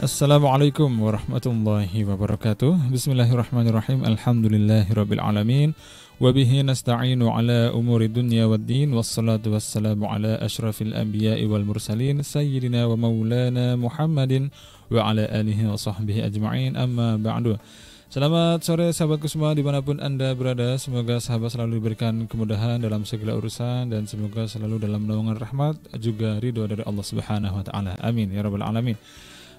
Assalamualaikum warahmatullahi wabarakatuh. Bismillahirrahmanirrahim. Alhamdulillahirrabbilalamin. Wabihi nasta'inu ala umuri dunya waddin. Wassalatu wassalamu ala ashrafil anbiya'i wal mursalin. Sayyidina wa maulana Muhammadin wa ala alihi wa sahbihi ajma'in. Amma ba'du. Selamat sore sahabatku semua dimanapun anda berada. Semoga sahabat selalu diberikan kemudahan dalam segala urusan, dan semoga selalu dalam naungan rahmat juga ridho dari Allah subhanahu wa ta'ala. Amin ya rabbal alamin.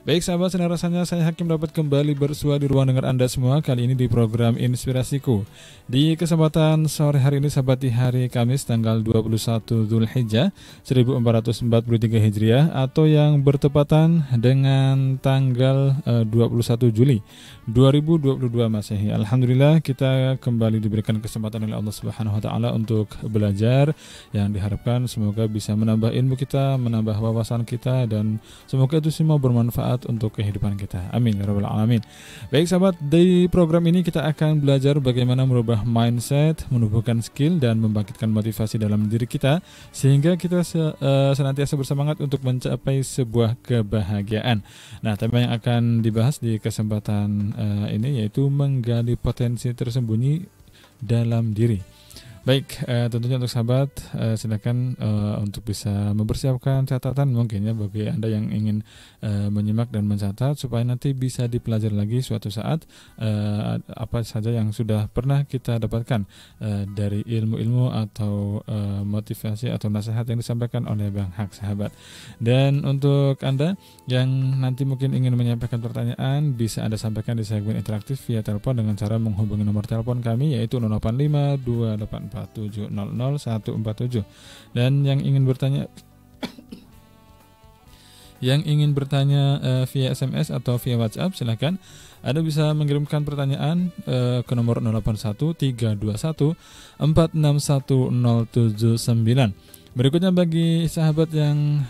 Baik sahabat, senang rasanya saya Hakim dapat kembali bersua di ruang dengar anda semua, kali ini di program Inspirasiku. Di kesempatan sore hari ini sahabat, di hari Kamis tanggal 21 Dzulhijjah 1443 Hijriah, atau yang bertepatan dengan tanggal 21 Juli 2022 Masehi. Alhamdulillah kita kembali diberikan kesempatan oleh Allah Subhanahu wa taala untuk belajar, yang diharapkan semoga bisa menambah ilmu kita, menambah wawasan kita, dan semoga itu semua bermanfaat untuk kehidupan kita. Amin ya rabbal alamin. Baik sahabat, di program ini kita akan belajar bagaimana merubah mindset, menumbuhkan skill, dan membangkitkan motivasi dalam diri kita, sehingga kita senantiasa bersemangat untuk mencapai sebuah kebahagiaan. Nah, tema yang akan dibahas di kesempatan ini yaitu menggali potensi tersembunyi dalam diri. Baik, tentunya untuk sahabat silakan untuk bisa mempersiapkan catatan mungkin ya, bagi anda yang ingin menyimak dan mencatat, supaya nanti bisa dipelajari lagi suatu saat apa saja yang sudah pernah kita dapatkan dari ilmu-ilmu atau motivasi atau nasihat yang disampaikan oleh Bang Hak sahabat. Dan untuk anda yang nanti mungkin ingin menyampaikan pertanyaan, bisa anda sampaikan di segmen interaktif via telepon dengan cara menghubungi nomor telepon kami yaitu 085 288 4700 147. Dan yang ingin bertanya via SMS atau via WhatsApp, silahkan anda bisa mengirimkan pertanyaan ke nomor 081 321 461 079. Berikutnya bagi sahabat yang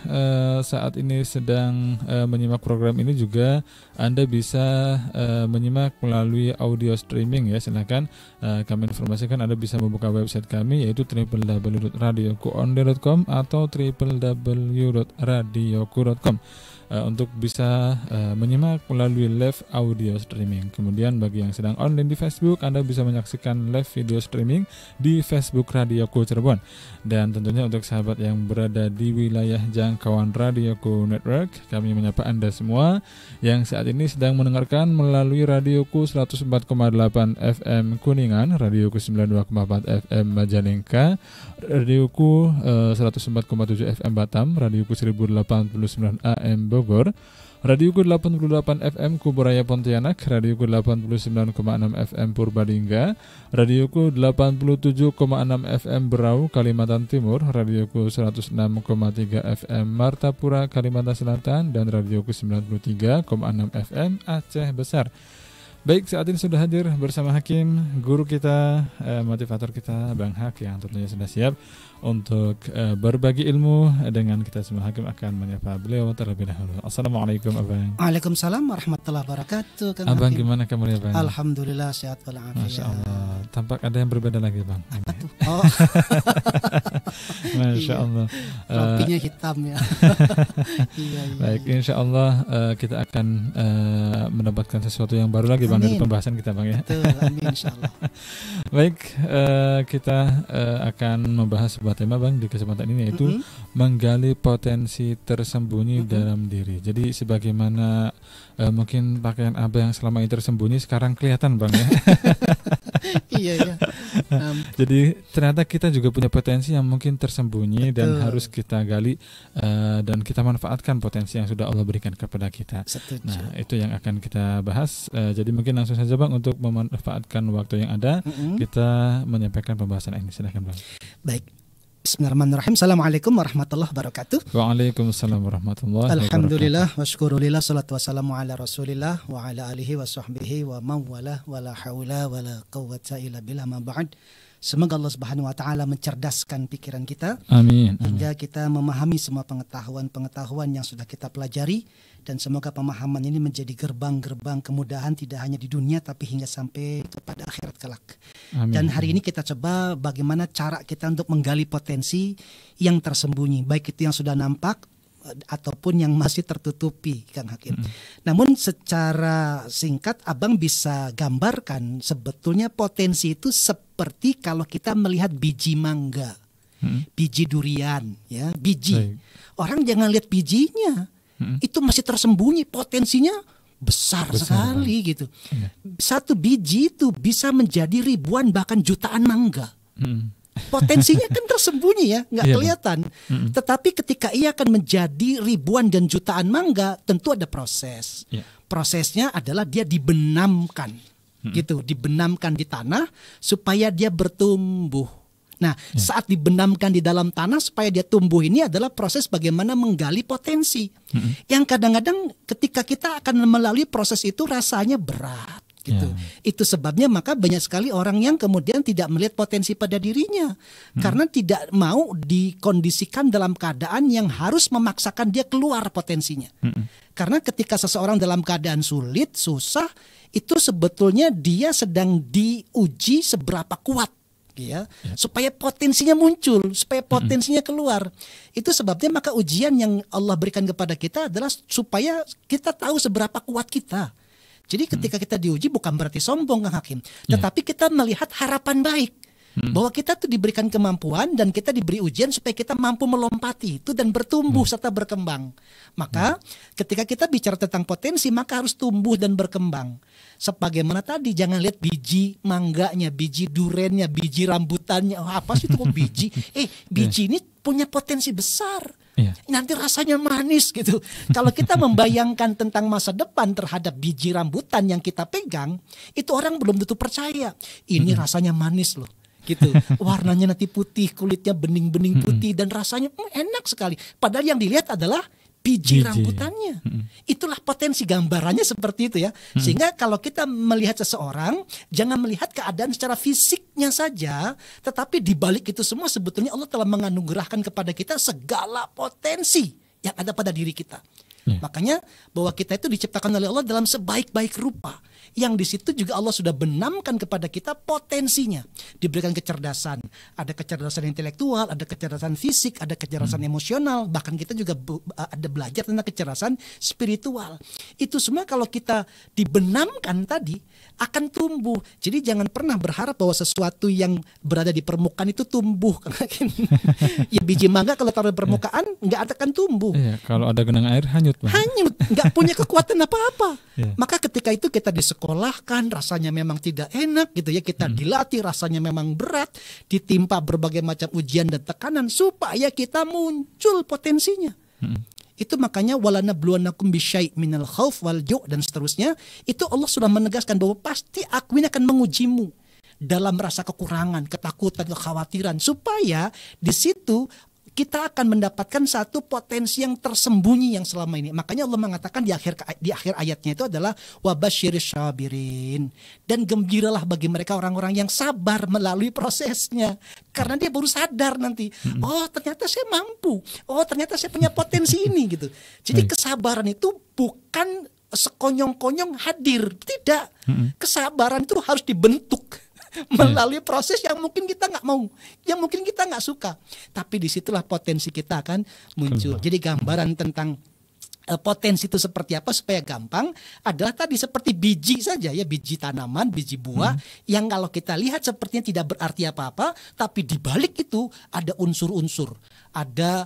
saat ini sedang menyimak program ini, juga anda bisa menyimak melalui audio streaming ya. Silahkan kami informasikan anda bisa membuka website kami yaitu www.radioku.com atau www.radioku.com untuk bisa menyimak melalui live audio streaming. Kemudian bagi yang sedang online di Facebook, anda bisa menyaksikan live video streaming di Facebook Radioku Cirebon. Dan tentunya untuk sahabat yang berada di wilayah jangkauan Radioku Network, kami menyapa anda semua yang saat ini sedang mendengarkan melalui Radioku 104,8 FM Kuningan, Radioku 92,4 FM Majalengka, Radioku 104,7 FM Batam, Radioku 1089 AM Bogor, Radioku 88 FM Kubu Raya Pontianak, Radioku 89,6 FM Purbalingga, Radioku 87,6 FM Berau, Kalimantan Timur, Radioku 106,3 FM Martapura, Kalimantan Selatan, dan Radioku 93,6 FM Aceh Besar. Baik, saat ini sudah hadir bersama Hakim, guru kita, motivator kita, Bang Hak, yang tentunya sudah siap untuk berbagi ilmu dengan kita semua. Hakim akan menyapa beliau terlebih dahulu. Assalamualaikum Abang. Waalaikumsalam warahmatullahi wabarakatuh. Kang Abang Hakim, gimana kabarnya Bang? Alhamdulillah sehat walafiat. Masya Allah, tampak ada yang berbeda lagi Bang. Apa tuh? Oh. Masya Allah. Topinya hitam ya. Iya. Baik, insya Allah kita akan mendapatkan sesuatu yang baru lagi Bang, dari pembahasan kita Bang ya. Betul, amin, insya Allah. Baik, kita akan membahas sebuah tema Bang di kesempatan ini yaitu menggali potensi tersembunyi dalam diri. Jadi sebagaimana mungkin pakaian abang yang selama ini tersembunyi sekarang kelihatan Bang ya. Iya. Jadi ternyata kita juga punya potensi yang mungkin tersembunyi. Betul. Dan harus kita gali dan kita manfaatkan potensi yang sudah Allah berikan kepada kita. Setuju. Nah, itu yang akan kita bahas. Jadi mungkin langsung saja Bang, untuk memanfaatkan waktu yang ada, kita menyampaikan pembahasan ini. Silakan Bang. Baik. Bismillahirrahmanirrahim. Assalamualaikum warahmatullahi wabarakatuh. Waalaikumsalam warahmatullahi wabarakatuh. Alhamdulillah wa syukurillah, salatu wassalamu ala Rasulillah wa ala alihi wa sahbihi wa mawala wa la haula wa la quwwata illa billah ma ba'd. Semoga Allah Subhanahu wa taala mencerdaskan pikiran kita. Amin. Hingga kita memahami semua pengetahuan-pengetahuan yang sudah kita pelajari, dan semoga pemahaman ini menjadi gerbang-gerbang kemudahan tidak hanya di dunia tapi hingga sampai kepada akhirat kelak. Amin. Dan hari ini kita coba bagaimana cara kita untuk menggali potensi yang tersembunyi, baik itu yang sudah nampak ataupun yang masih tertutupi, Kang Hakim. Namun secara singkat Abang bisa gambarkan sebetulnya potensi itu seperti kalau kita melihat biji mangga, biji durian, ya, biji. Orang jangan lihat bijinya, itu masih tersembunyi, potensinya besar sekali gitu. Satu biji itu bisa menjadi ribuan bahkan jutaan mangga. Potensinya kan tersembunyi ya, nggak kelihatan. Tetapi ketika ia akan menjadi ribuan dan jutaan mangga, tentu ada proses. Prosesnya adalah dia dibenamkan, gitu, dibenamkan di tanah supaya dia bertumbuh. Nah, saat dibenamkan di dalam tanah supaya dia tumbuh ini adalah proses bagaimana menggali potensi. Yang kadang-kadang ketika kita akan melalui proses itu rasanya berat. Gitu. Itu sebabnya maka banyak sekali orang yang kemudian tidak melihat potensi pada dirinya karena tidak mau dikondisikan dalam keadaan yang harus memaksakan dia keluar potensinya. Karena ketika seseorang dalam keadaan sulit, susah, itu sebetulnya dia sedang diuji seberapa kuat, ya, supaya potensinya muncul, supaya potensinya keluar. Itu sebabnya maka ujian yang Allah berikan kepada kita adalah supaya kita tahu seberapa kuat kita. Jadi ketika kita diuji bukan berarti sombong, Kang Hakim, tetapi kita melihat harapan baik bahwa kita tuh diberikan kemampuan dan kita diberi ujian supaya kita mampu melompati itu dan bertumbuh serta berkembang. Maka ketika kita bicara tentang potensi maka harus tumbuh dan berkembang. Sebagaimana tadi, jangan lihat biji mangganya, biji durennya, biji rambutannya, oh, apa sih itu kok biji? Biji ini punya potensi besar. Nanti rasanya manis gitu. Kalau kita membayangkan tentang masa depan terhadap biji rambutan yang kita pegang, itu orang belum tentu percaya. Ini rasanya manis loh, gitu. Warnanya nanti putih, kulitnya bening-bening putih dan rasanya enak sekali. Padahal yang dilihat adalah biji rambutannya. Itulah potensi, gambarannya seperti itu ya. Sehingga kalau kita melihat seseorang, jangan melihat keadaan secara fisiknya saja, tetapi di balik itu semua sebetulnya Allah telah menganugerahkan kepada kita segala potensi yang ada pada diri kita. Makanya bahwa kita itu diciptakan oleh Allah dalam sebaik-baik rupa, yang di situ juga Allah sudah benamkan kepada kita potensinya. Diberikan kecerdasan, ada kecerdasan intelektual, ada kecerdasan fisik, ada kecerdasan emosional, bahkan kita juga ada belajar tentang kecerdasan spiritual. Itu semua kalau kita dibenamkan tadi akan tumbuh. Jadi jangan pernah berharap bahwa sesuatu yang berada di permukaan itu tumbuh. Ya, biji mangga kalau taruh di permukaan nggak akan tumbuh. Kalau ada genang air hanyut. Hanyut, nggak punya kekuatan apa-apa. Maka ketika itu kita disekolahkan, rasanya memang tidak enak gitu ya. Kita dilatih, rasanya memang berat, ditimpa berbagai macam ujian dan tekanan supaya kita muncul potensinya. Itu makanya walanabluwannakum bisyai' minal khauf wal ju' dan seterusnya. Itu Allah sudah menegaskan bahwa pasti aku ini akan mengujimu dalam rasa kekurangan, ketakutan, kekhawatiran, supaya di situ kita akan mendapatkan satu potensi yang tersembunyi yang selama ini. Makanya Allah mengatakan di akhir ayatnya itu adalah wabasyiris syabirin, dan gembiralah bagi mereka orang-orang yang sabar melalui prosesnya. Karena dia baru sadar nanti, oh ternyata saya mampu, oh ternyata saya punya potensi ini gitu. Jadi kesabaran itu bukan sekonyong-konyong hadir, tidak. Kesabaran itu harus dibentuk melalui proses yang mungkin kita nggak mau, yang mungkin kita nggak suka, tapi disitulah potensi kita akan muncul. Jadi gambaran tentang potensi itu seperti apa supaya gampang adalah tadi seperti biji saja ya, biji tanaman, biji buah yang kalau kita lihat sepertinya tidak berarti apa-apa, tapi dibalik itu ada unsur-unsur, ada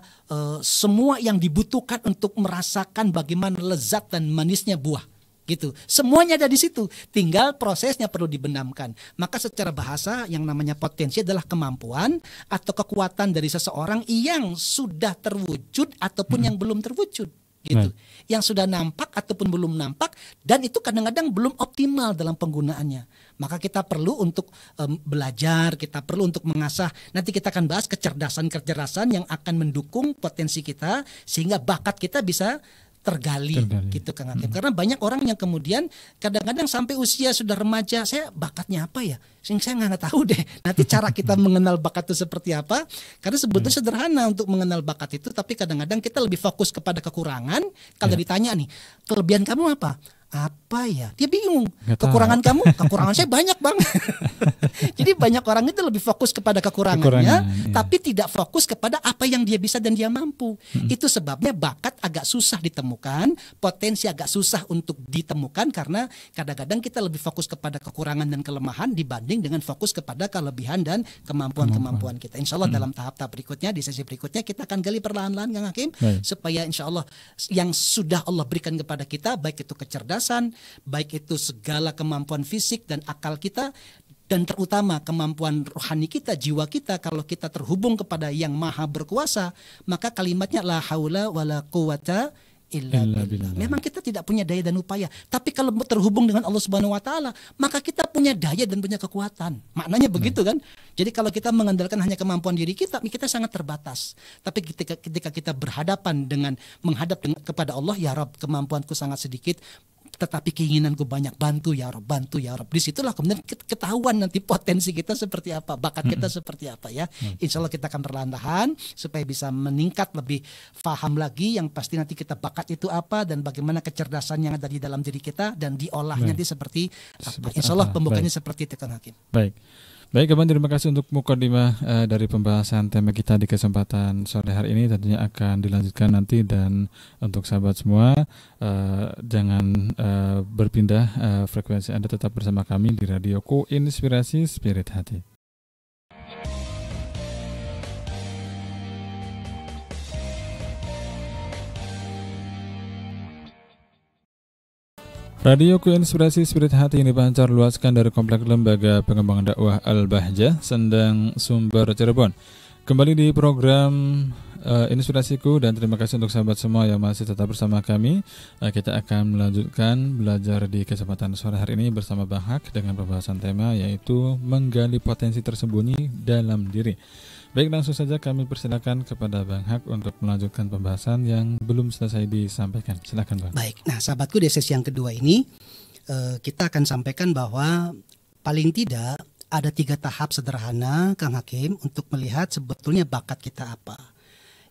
semua yang dibutuhkan untuk merasakan bagaimana lezat dan manisnya buah. Gitu. Semuanya ada di situ, tinggal prosesnya perlu dibenamkan. Maka secara bahasa yang namanya potensi adalah kemampuan atau kekuatan dari seseorang yang sudah terwujud ataupun yang belum terwujud, gitu. Yang sudah nampak ataupun belum nampak, dan itu kadang-kadang belum optimal dalam penggunaannya. Maka kita perlu untuk belajar, kita perlu untuk mengasah. Nanti kita akan bahas kecerdasan-kecerdasan yang akan mendukung potensi kita sehingga bakat kita bisa tergali. Gitu, Kang Hakim. Karena banyak orang yang kemudian kadang-kadang sampai usia sudah remaja, saya bakatnya apa ya? Saya nggak tahu deh. Nanti cara kita mengenal bakat itu seperti apa? Karena sebetulnya sederhana untuk mengenal bakat itu, tapi kadang-kadang kita lebih fokus kepada kekurangan. Kalau ditanya nih, kelebihan kamu apa? apa ya? Dia bingung. Kekurangan kamu, kekurangan saya banyak, Bang. Jadi banyak orang itu lebih fokus kepada kekurangannya, tapi tidak fokus kepada apa yang dia bisa dan dia mampu. Itu sebabnya bakat agak susah ditemukan, potensi agak susah untuk ditemukan karena kadang-kadang kita lebih fokus kepada kekurangan dan kelemahan dibanding dengan fokus kepada kelebihan dan kemampuan kita. Insya Allah dalam tahap-tahap berikutnya, di sesi berikutnya kita akan gali perlahan-lahan, Kang Hakim, supaya insya Allah yang sudah Allah berikan kepada kita, baik itu kecerdasan, baik itu segala kemampuan fisik dan akal kita, dan terutama kemampuan rohani kita, jiwa kita, kalau kita terhubung kepada yang maha berkuasa, maka kalimatnya la haula wala quwata illa billah. Memang kita tidak punya daya dan upaya, tapi kalau terhubung dengan Allah Subhanahu wa taala, maka kita punya daya dan punya kekuatan. Maknanya begitu kan? Jadi kalau kita mengandalkan hanya kemampuan diri kita sangat terbatas. Tapi ketika kita berhadapan dengan kepada Allah, ya Rabb, kemampuanku sangat sedikit, tetapi keinginanku banyak, bantu ya Rob, bantu ya Rob. Disitulah kemudian ketahuan nanti potensi kita seperti apa, bakat kita seperti apa ya. Insya Allah kita akan perlahan-lahan supaya bisa meningkat lebih paham lagi. Yang pasti nanti kita bakat itu apa dan bagaimana kecerdasan yang ada di dalam diri kita dan diolahnya nanti seperti apa. Insya Allah pembukanya seperti itu, Kang Hakim. Baik, Abang, terima kasih untuk mukadimah dari pembahasan tema kita di kesempatan sore hari ini. Tentunya akan dilanjutkan nanti, dan untuk sahabat semua jangan berpindah frekuensi Anda, tetap bersama kami di Radioku Inspirasi Spirit Hati. Radioku Inspirasi Spirit Hati ini pancar luaskan dari Komplek Lembaga Pengembangan Dakwah Al-Bahjah, Sendang Sumber, Cirebon. Kembali di program InspirasiQu, dan terima kasih untuk sahabat semua yang masih tetap bersama kami. Kita akan melanjutkan belajar di kesempatan sore hari ini bersama Bang Hak dengan pembahasan tema yaitu menggali potensi tersembunyi dalam diri. Baik, langsung saja kami persilakan kepada Bang Hak untuk melanjutkan pembahasan yang belum selesai disampaikan. Silakan, Bang. Baik, nah sahabatku, di sesi yang kedua ini kita akan sampaikan bahwa paling tidak ada 3 tahap sederhana, Kang Hakim, untuk melihat sebetulnya bakat kita apa.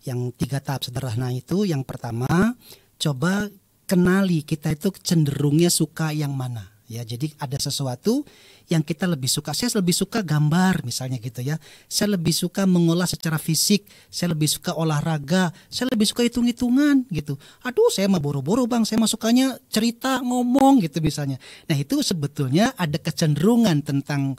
Yang 3 tahap sederhana itu, yang pertama, coba kenali kita itu cenderungnya suka yang mana. Ya, jadi ada sesuatu yang kita lebih suka. Saya lebih suka gambar misalnya gitu ya. Saya lebih suka mengolah secara fisik. Saya lebih suka olahraga. Saya lebih suka hitung-hitungan gitu. Aduh, saya mah boro-boro, Bang. Saya mah sukanya cerita, ngomong gitu misalnya. Nah, itu sebetulnya ada kecenderungan tentang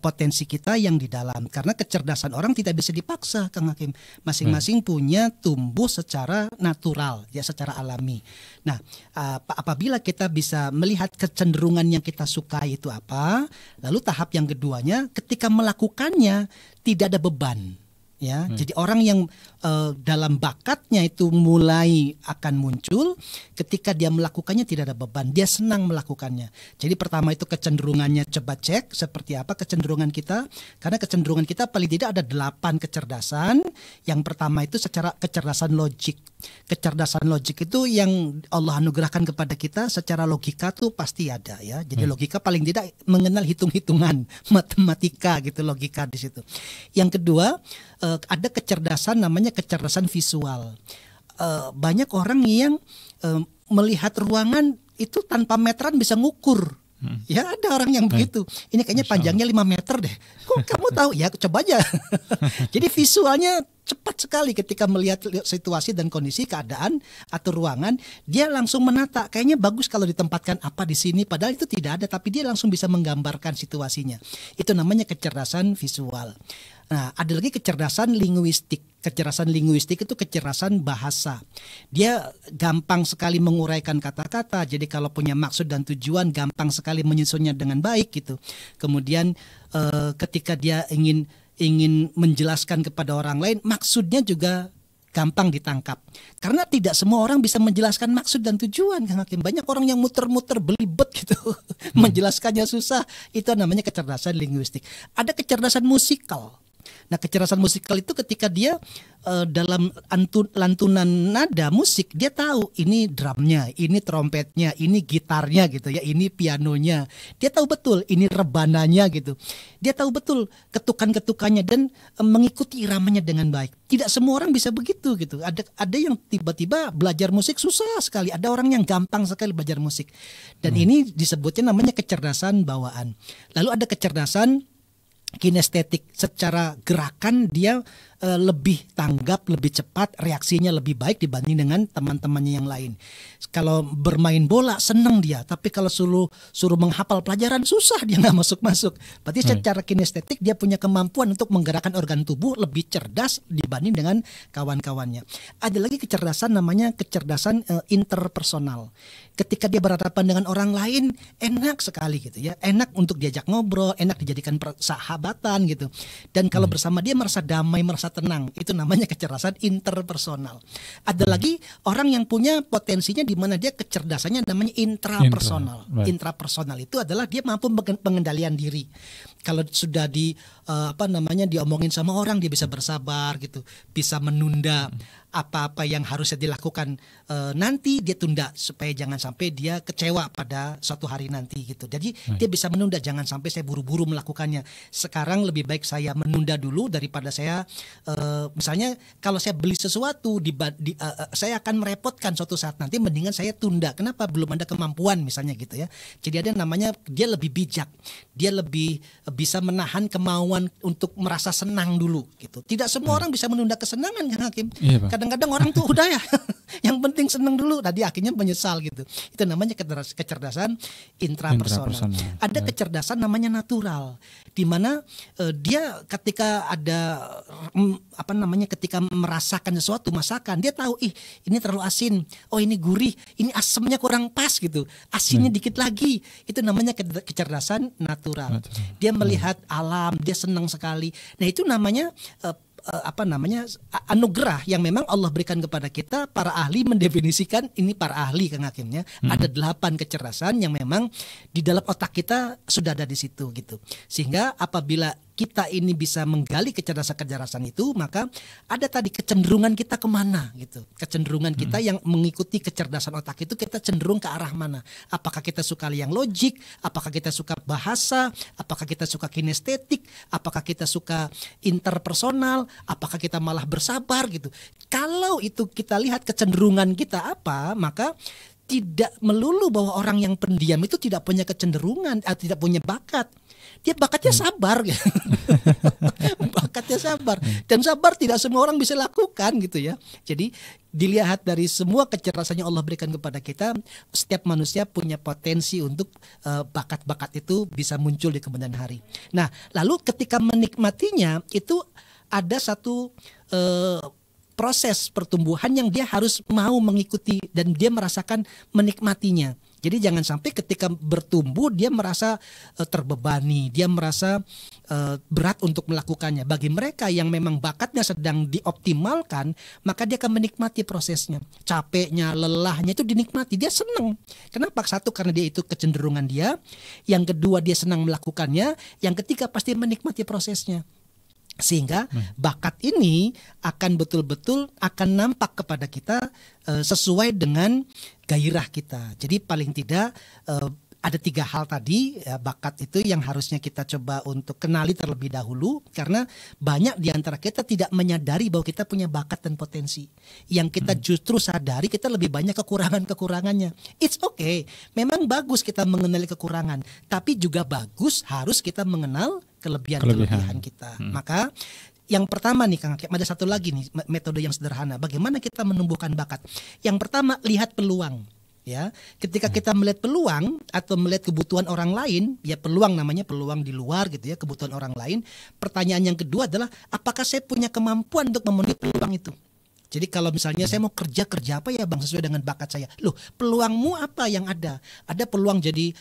potensi kita yang di dalam. Karena kecerdasan orang tidak bisa dipaksa, Kang Hakim. Masing-masing punya tumbuh secara natural, ya, secara alami. Nah, apabila kita bisa melihat kecenderungan yang kita sukai itu apa, lalu tahap yang keduanya, ketika melakukannya tidak ada beban ya. Jadi orang yang dalam bakatnya itu mulai akan muncul ketika dia melakukannya tidak ada beban, dia senang melakukannya. Jadi pertama itu kecenderungannya, coba cek seperti apa kecenderungan kita, karena kecenderungan kita paling tidak ada 8 kecerdasan. Yang pertama itu secara kecerdasan logik. Kecerdasan logik itu yang Allah anugerahkan kepada kita secara logika tuh pasti ada ya. Jadi logika paling tidak mengenal hitung-hitungan, matematika gitu, logika di situ. Yang kedua, ada kecerdasan namanya kecerdasan visual. Banyak orang yang melihat ruangan itu tanpa meteran bisa ngukur. Ya, ada orang yang begitu. Ini kayaknya panjangnya 5 meter deh. Kok kamu tahu? Ya, coba aja. Jadi visualnya cepat sekali ketika melihat situasi dan kondisi, keadaan atau ruangan, dia langsung menata. Kayaknya bagus kalau ditempatkan apa di sini, padahal itu tidak ada, tapi dia langsung bisa menggambarkan situasinya. Itu namanya kecerdasan visual. Nah, ada lagi kecerdasan linguistik. Kecerdasan linguistik itu kecerdasan bahasa. Dia gampang sekali menguraikan kata-kata. Jadi kalau punya maksud dan tujuan, gampang sekali menyusunnya dengan baik gitu. Kemudian ketika dia ingin menjelaskan kepada orang lain, maksudnya juga gampang ditangkap. Karena tidak semua orang bisa menjelaskan maksud dan tujuan, Kang Hakim. Banyak orang yang muter-muter, belibet gitu. Menjelaskannya susah. Itu namanya kecerdasan linguistik. Ada kecerdasan musikal. Nah, kecerdasan musikal itu ketika dia dalam lantunan nada musik, dia tahu ini drumnya, ini trompetnya, ini gitarnya gitu ya, ini pianonya. Dia tahu betul ini rebananya gitu. Dia tahu betul ketukan-ketukannya dan mengikuti iramanya dengan baik. Tidak semua orang bisa begitu gitu. Ada yang tiba-tiba belajar musik susah sekali. Ada orang yang gampang sekali belajar musik. Dan ini disebutnya namanya kecerdasan bawaan. Lalu ada kecerdasan kinestetik, secara gerakan dia lebih tanggap, lebih cepat, reaksinya lebih baik dibanding dengan teman-temannya yang lain. Kalau bermain bola senang dia, tapi kalau suruh menghafal pelajaran susah, dia nggak masuk-masuk. Berarti secara kinestetik dia punya kemampuan untuk menggerakkan organ tubuh lebih cerdas dibanding dengan kawan-kawannya. Ada lagi kecerdasan namanya kecerdasan interpersonal. Ketika dia berhadapan dengan orang lain enak sekali gitu ya, enak untuk diajak ngobrol, enak dijadikan persahabatan gitu. Dan kalau bersama dia merasa damai, merasa tenang, itu namanya kecerdasan interpersonal. Ada lagi orang yang punya potensinya di mana dia kecerdasannya namanya intrapersonal. Intrapersonal itu adalah dia mampu pengendalian diri. Kalau sudah di diomongin sama orang, dia bisa bersabar gitu, bisa menunda apa-apa yang harusnya dilakukan nanti, dia tunda supaya jangan sampai dia kecewa pada suatu hari nanti gitu. Jadi dia bisa menunda, jangan sampai saya buru-buru melakukannya. Sekarang lebih baik saya menunda dulu daripada saya misalnya kalau saya beli sesuatu saya akan merepotkan suatu saat nanti, mendingan saya tunda. Kenapa? Belum ada kemampuan misalnya gitu ya. Jadi ada namanya dia lebih bijak. Dia lebih bisa menahan kemauan untuk merasa senang dulu gitu. Tidak semua orang bisa menunda kesenangan kan Hakim. Iya, Pak. Kadang-kadang orang tuh udah ya yang penting seneng dulu, tadi akhirnya menyesal gitu. Itu namanya kecerdasan intrapersonal. Ada kecerdasan namanya natural, di mana dia ketika ada ketika merasakan sesuatu masakan, dia tahu ini terlalu asin, oh ini gurih, ini asemnya kurang pas gitu, asinnya dikit lagi. Itu namanya kecerdasan natural. Dia melihat alam, dia senang sekali. Nah itu namanya anugerah yang memang Allah berikan kepada kita. Para ahli mendefinisikan, ini para ahli Kang Hakim, ada 8 kecerdasan yang memang di dalam otak kita sudah ada di situ gitu. Sehingga apabila kita ini bisa menggali kecerdasan-kecerdasan itu, maka ada tadi kecenderungan kita kemana gitu. Kecenderungan kita yang mengikuti kecerdasan otak itu, kita cenderung ke arah mana. Apakah kita suka yang logik, apakah kita suka bahasa, apakah kita suka kinestetik, apakah kita suka interpersonal, apakah kita malah bersabar gitu. Kalau itu kita lihat kecenderungan kita apa, maka tidak melulu bahwa orang yang pendiam itu tidak punya kecenderungan, tidak punya bakat. Dia bakatnya sabar gitu. Bakatnya sabar. Dan sabar tidak semua orang bisa lakukan gitu ya. Jadi dilihat dari semua kecerdasan yang Allah berikan kepada kita, setiap manusia punya potensi untuk bakat-bakat itu bisa muncul di kemudian hari. Nah, lalu ketika menikmatinya itu ada satu proses pertumbuhan yang dia harus mau mengikuti dan dia merasakan menikmatinya. Jadi jangan sampai ketika bertumbuh dia merasa terbebani, dia merasa berat untuk melakukannya. Bagi mereka yang memang bakatnya sedang dioptimalkan, maka dia akan menikmati prosesnya. Capeknya, lelahnya itu dinikmati, dia senang. Kenapa? Satu, karena dia itu kecenderungan dia. Yang kedua, dia senang melakukannya. Yang ketiga, pasti menikmati prosesnya. Sehingga bakat ini akan betul-betul akan nampak kepada kita sesuai dengan gairah kita. Jadi paling tidak ada 3 hal tadi bakat itu yang harusnya kita coba untuk kenali terlebih dahulu. Karena banyak di antara kita tidak menyadari bahwa kita punya bakat dan potensi. Yang kita justru sadari kita lebih banyak kekurangan-kekurangannya. It's okay, memang bagus kita mengenali kekurangan, tapi juga bagus harus kita mengenal kelebihan-kelebihan kita. Maka yang pertama nih Kang Hakim, ada satu lagi nih metode yang sederhana bagaimana kita menumbuhkan bakat. Yang pertama, lihat peluang ya. Ketika kita melihat peluang atau melihat kebutuhan orang lain, ya peluang namanya, peluang di luar gitu ya, kebutuhan orang lain. Pertanyaan yang kedua adalah apakah saya punya kemampuan untuk memenuhi peluang itu. Jadi kalau misalnya saya mau kerja apa ya Bang sesuai dengan bakat saya. Loh, peluangmu apa yang ada? Ada peluang jadi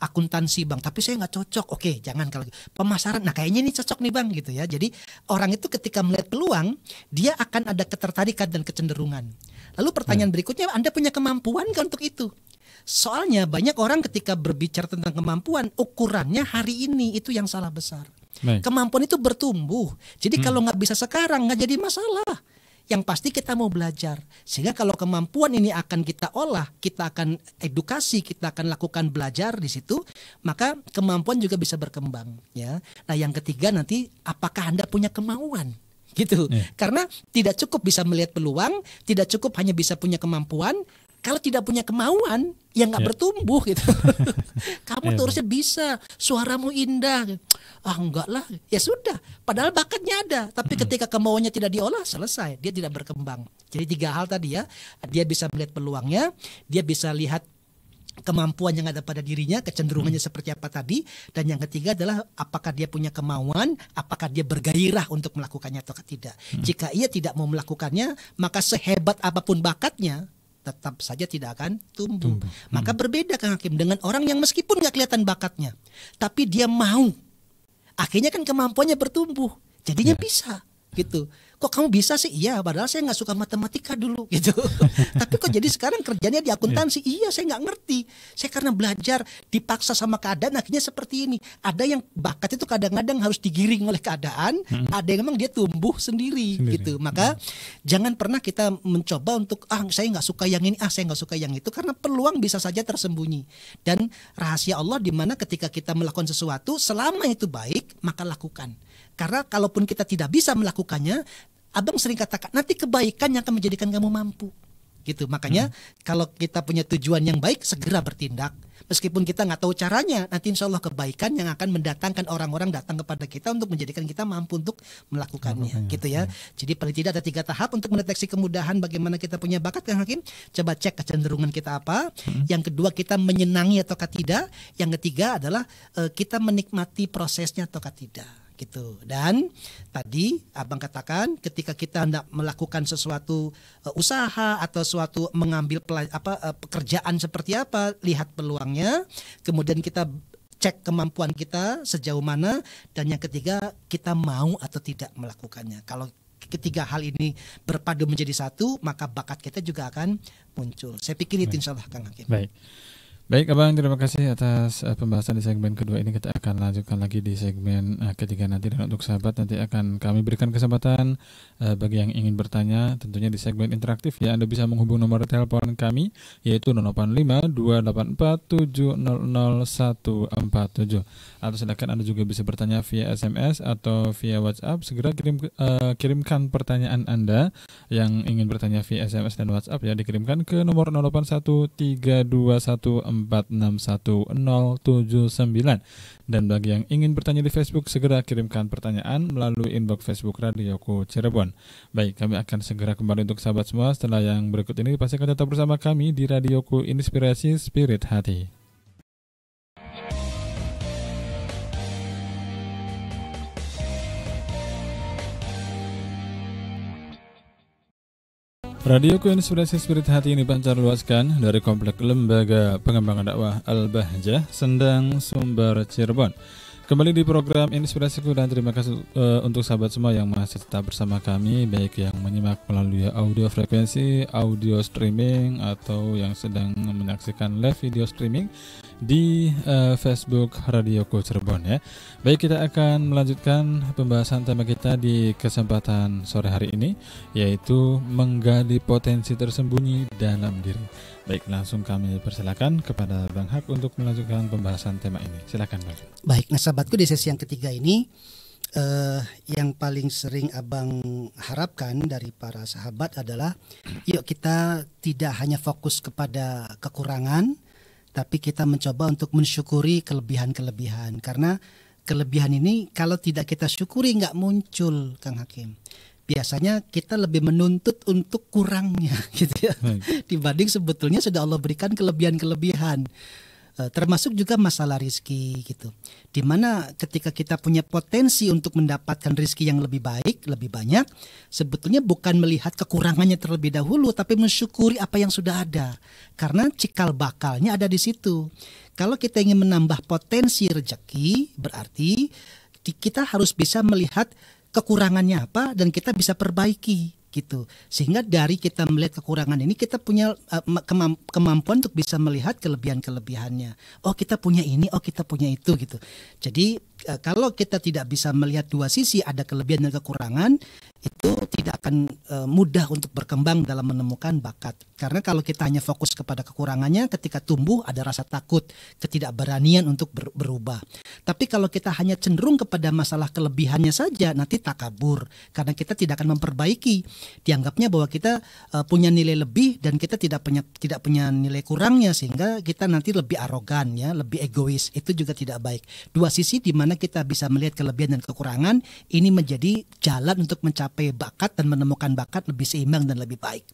akuntansi Bang, tapi saya nggak cocok. Oke, jangan. Kalau pemasaran, nah kayaknya ini cocok nih Bang gitu ya. Jadi orang itu ketika melihat peluang, dia akan ada ketertarikan dan kecenderungan. Lalu pertanyaan berikutnya, Anda punya kemampuan nggak untuk itu? Soalnya banyak orang ketika berbicara tentang kemampuan, ukurannya hari ini, itu yang salah besar. Baik. Kemampuan itu bertumbuh. Jadi kalau nggak bisa sekarang nggak jadi masalah. Yang pasti kita mau belajar. Sehingga kalau kemampuan ini akan kita olah, kita akan edukasi, kita akan lakukan belajar di situ, maka kemampuan juga bisa berkembang, ya. Nah, yang ketiga nanti apakah Anda punya kemauan? Gitu. Yeah. Karena tidak cukup bisa melihat peluang, tidak cukup hanya bisa punya kemampuan. Kalau tidak punya kemauan, ya nggak bertumbuh gitu. Kamu tuh harusnya bisa, suaramu indah. Ah enggak lah, ya sudah. Padahal bakatnya ada, tapi ketika kemauannya tidak diolah, selesai. Dia tidak berkembang. Jadi tiga hal tadi ya, dia bisa melihat peluangnya, dia bisa lihat kemampuan yang ada pada dirinya, kecenderungannya seperti apa tadi, dan yang ketiga adalah apakah dia punya kemauan, apakah dia bergairah untuk melakukannya atau tidak. Jika ia tidak mau melakukannya, maka sehebat apapun bakatnya tetap saja tidak akan tumbuh. Maka berbeda Kang Hakim dengan orang yang meskipun nggak kelihatan bakatnya, tapi dia mau, akhirnya kan kemampuannya bertumbuh, jadinya bisa gitu. Kok kamu bisa sih? Iya, padahal saya nggak suka matematika dulu gitu. Tapi kok jadi sekarang kerjanya di akuntansi? Iya, saya nggak ngerti. Saya karena belajar dipaksa sama keadaan, akhirnya seperti ini. Ada yang bakat itu kadang-kadang harus digiring oleh keadaan, ada yang memang dia tumbuh sendiri. Gitu. Maka jangan pernah kita mencoba untuk saya nggak suka yang ini, saya nggak suka yang itu, karena peluang bisa saja tersembunyi. Dan rahasia Allah di mana ketika kita melakukan sesuatu selama itu baik, maka lakukan. Karena kalaupun kita tidak bisa melakukannya, Abang sering katakan nanti kebaikan yang akan menjadikan kamu mampu gitu. Makanya kalau kita punya tujuan yang baik, segera bertindak. Meskipun kita nggak tahu caranya, nanti insya Allah kebaikan yang akan mendatangkan orang-orang datang kepada kita untuk menjadikan kita mampu untuk melakukannya. Gitu ya. Jadi paling tidak ada tiga tahap untuk mendeteksi kemudahan bagaimana kita punya bakat, Kang Hakim. Coba cek kecenderungan kita apa. Yang kedua, kita menyenangi ataukah tidak. Yang ketiga adalah kita menikmati prosesnya ataukah tidak. Gitu. Dan tadi Abang katakan ketika kita hendak melakukan sesuatu usaha atau suatu mengambil pekerjaan seperti apa, lihat peluangnya, kemudian kita cek kemampuan kita sejauh mana, dan yang ketiga kita mau atau tidak melakukannya. Kalau ketiga hal ini berpadu menjadi satu, maka bakat kita juga akan muncul. Saya pikir itu insya Allah, Kang Hakim. Baik Abang, terima kasih atas pembahasan di segmen kedua ini. Kita akan lanjutkan lagi di segmen ketiga nanti. Dan untuk sahabat, nanti akan kami berikan kesempatan bagi yang ingin bertanya, tentunya di segmen interaktif ya. Anda bisa menghubung nomor telepon kami yaitu 085 284 700 147, atau silakan Anda juga bisa bertanya via SMS atau via WhatsApp. Segera kirimkan pertanyaan Anda yang ingin bertanya via SMS dan WhatsApp ya, dikirimkan ke nomor 081321461079. Dan bagi yang ingin bertanya di Facebook, segera kirimkan pertanyaan melalui inbox Facebook Radioku Cirebon. Baik, kami akan segera kembali untuk sahabat semua setelah yang berikut ini. Pastikan tetap bersama kami di Radioku Inspirasi Spirit Hati. Radioku Inspirasi Spirit Hati ini pancar luaskan dari Komplek Lembaga Pengembangan Dakwah Al-Bahjah, Sendang Sumber, Cirebon. Kembali di program InspirasiQu, dan terima kasih untuk sahabat semua yang masih tetap bersama kami, baik yang menyimak melalui audio frekuensi, audio streaming, atau yang sedang menyaksikan live video streaming di Facebook Radioku Cirebon ya. Baik, kita akan melanjutkan pembahasan tema kita di kesempatan sore hari ini, yaitu menggali potensi tersembunyi dalam diri. Baik, langsung kami persilakan kepada Bang Hak untuk melanjutkan pembahasan tema ini. Silakan Bang. Baik, nah sahabatku, di sesi yang ketiga ini yang paling sering Abang harapkan dari para sahabat adalah yuk kita tidak hanya fokus kepada kekurangan, tapi kita mencoba untuk mensyukuri kelebihan-kelebihan. Karena kelebihan ini kalau tidak kita syukuri nggak muncul, Kang Hakim. Biasanya kita lebih menuntut untuk kurangnya gitu ya, dibanding sebetulnya sudah Allah berikan kelebihan-kelebihan. Termasuk juga masalah rizki gitu, dimana ketika kita punya potensi untuk mendapatkan rizki yang lebih baik, lebih banyak, sebetulnya bukan melihat kekurangannya terlebih dahulu, tapi mensyukuri apa yang sudah ada, karena cikal bakalnya ada di situ. Kalau kita ingin menambah potensi rezeki, berarti kita harus bisa melihat kekurangannya apa dan kita bisa perbaiki. gitu. Sehingga dari kita melihat kekurangan ini, kita punya kemampuan untuk bisa melihat kelebihan-kelebihannya. Oh, kita punya ini, oh kita punya itu gitu. Jadi kalau kita tidak bisa melihat dua sisi, ada kelebihan dan kekurangan, itu tidak akan mudah untuk berkembang dalam menemukan bakat. Karena kalau kita hanya fokus kepada kekurangannya, ketika tumbuh ada rasa takut, ketidakberanian untuk berubah. Tapi kalau kita hanya cenderung kepada masalah kelebihannya saja, nanti takabur. Karena kita tidak akan memperbaiki. Dianggapnya bahwa kita punya nilai lebih dan kita tidak punya nilai kurangnya, sehingga kita nanti lebih arogan, ya, lebih egois. Itu juga tidak baik. Dua sisi di mana kita bisa melihat kelebihan dan kekurangan, ini menjadi jalan untuk mencapai bakat dan menemukan bakat lebih seimbang dan lebih baik.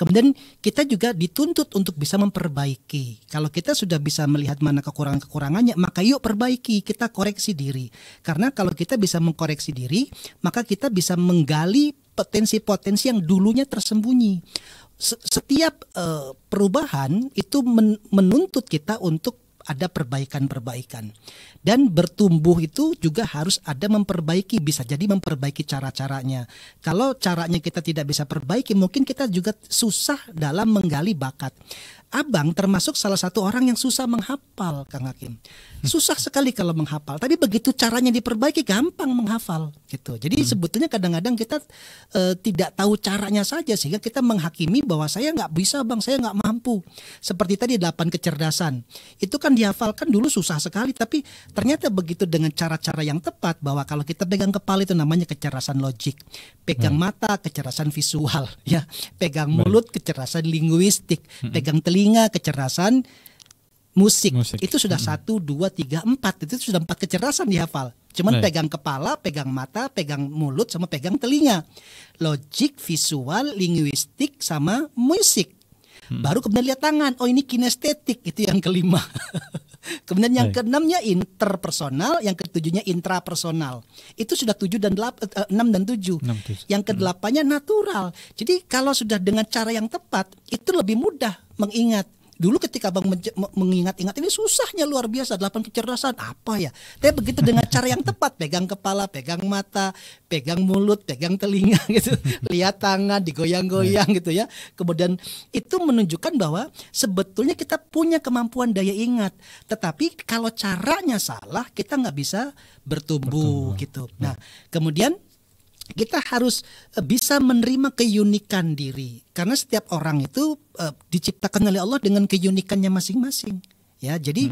Kemudian kita juga dituntut untuk bisa memperbaiki. Kalau kita sudah bisa melihat mana kekurangan-kekurangannya, maka yuk perbaiki, kita koreksi diri. Karena kalau kita bisa mengkoreksi diri, maka kita bisa menggali potensi-potensi yang dulunya tersembunyi. Setiap perubahan itu menuntut kita untuk ada perbaikan-perbaikan. Dan bertumbuh itu juga harus ada memperbaiki. Bisa jadi memperbaiki cara-caranya. Kalau caranya kita tidak bisa perbaiki, mungkin kita juga susah dalam menggali bakat. Abang termasuk salah satu orang yang susah menghafal, Kang Hakim. Susah sekali kalau menghafal. Tapi begitu caranya diperbaiki, gampang menghafal gitu. Jadi sebetulnya kadang-kadang kita tidak tahu caranya saja, sehingga kita menghakimi bahwa saya nggak bisa, bang, saya nggak mampu. Seperti tadi 8 kecerdasan. Itu kan dihafalkan dulu susah sekali, tapi ternyata begitu dengan cara-cara yang tepat, bahwa kalau kita pegang kepala itu namanya kecerdasan logik. Pegang mata, kecerdasan visual, ya. Pegang mulut, kecerdasan linguistik. Pegang telinga, kecerdasan musik. Itu sudah 1, 2, 3, 4. Itu sudah 4 kecerdasan dihafal. Cuman pegang kepala, pegang mata, pegang mulut, sama pegang telinga. Logik, visual, linguistik, sama musik. Baru kemudian lihat tangan. Oh, ini kinestetik. Itu yang kelima. Kemudian yang keenamnya interpersonal, yang ketujuhnya intrapersonal. Itu sudah 6 dan 7. Yang kedelapannya natural. Jadi kalau sudah dengan cara yang tepat, itu lebih mudah mengingat. Dulu ketika abang mengingat-ingat ini susahnya luar biasa, 8 kecerdasan apa ya. Tapi begitu dengan cara yang tepat, pegang kepala, pegang mata, pegang mulut, pegang telinga gitu, lihat tangan, digoyang-goyang gitu ya. Kemudian itu menunjukkan bahwa sebetulnya kita punya kemampuan daya ingat. Tetapi kalau caranya salah, kita nggak bisa bertumbuh gitu. Nah, kemudian kita harus bisa menerima keunikan diri. Karena setiap orang itu diciptakan oleh Allah dengan keunikannya masing-masing. Ya, jadi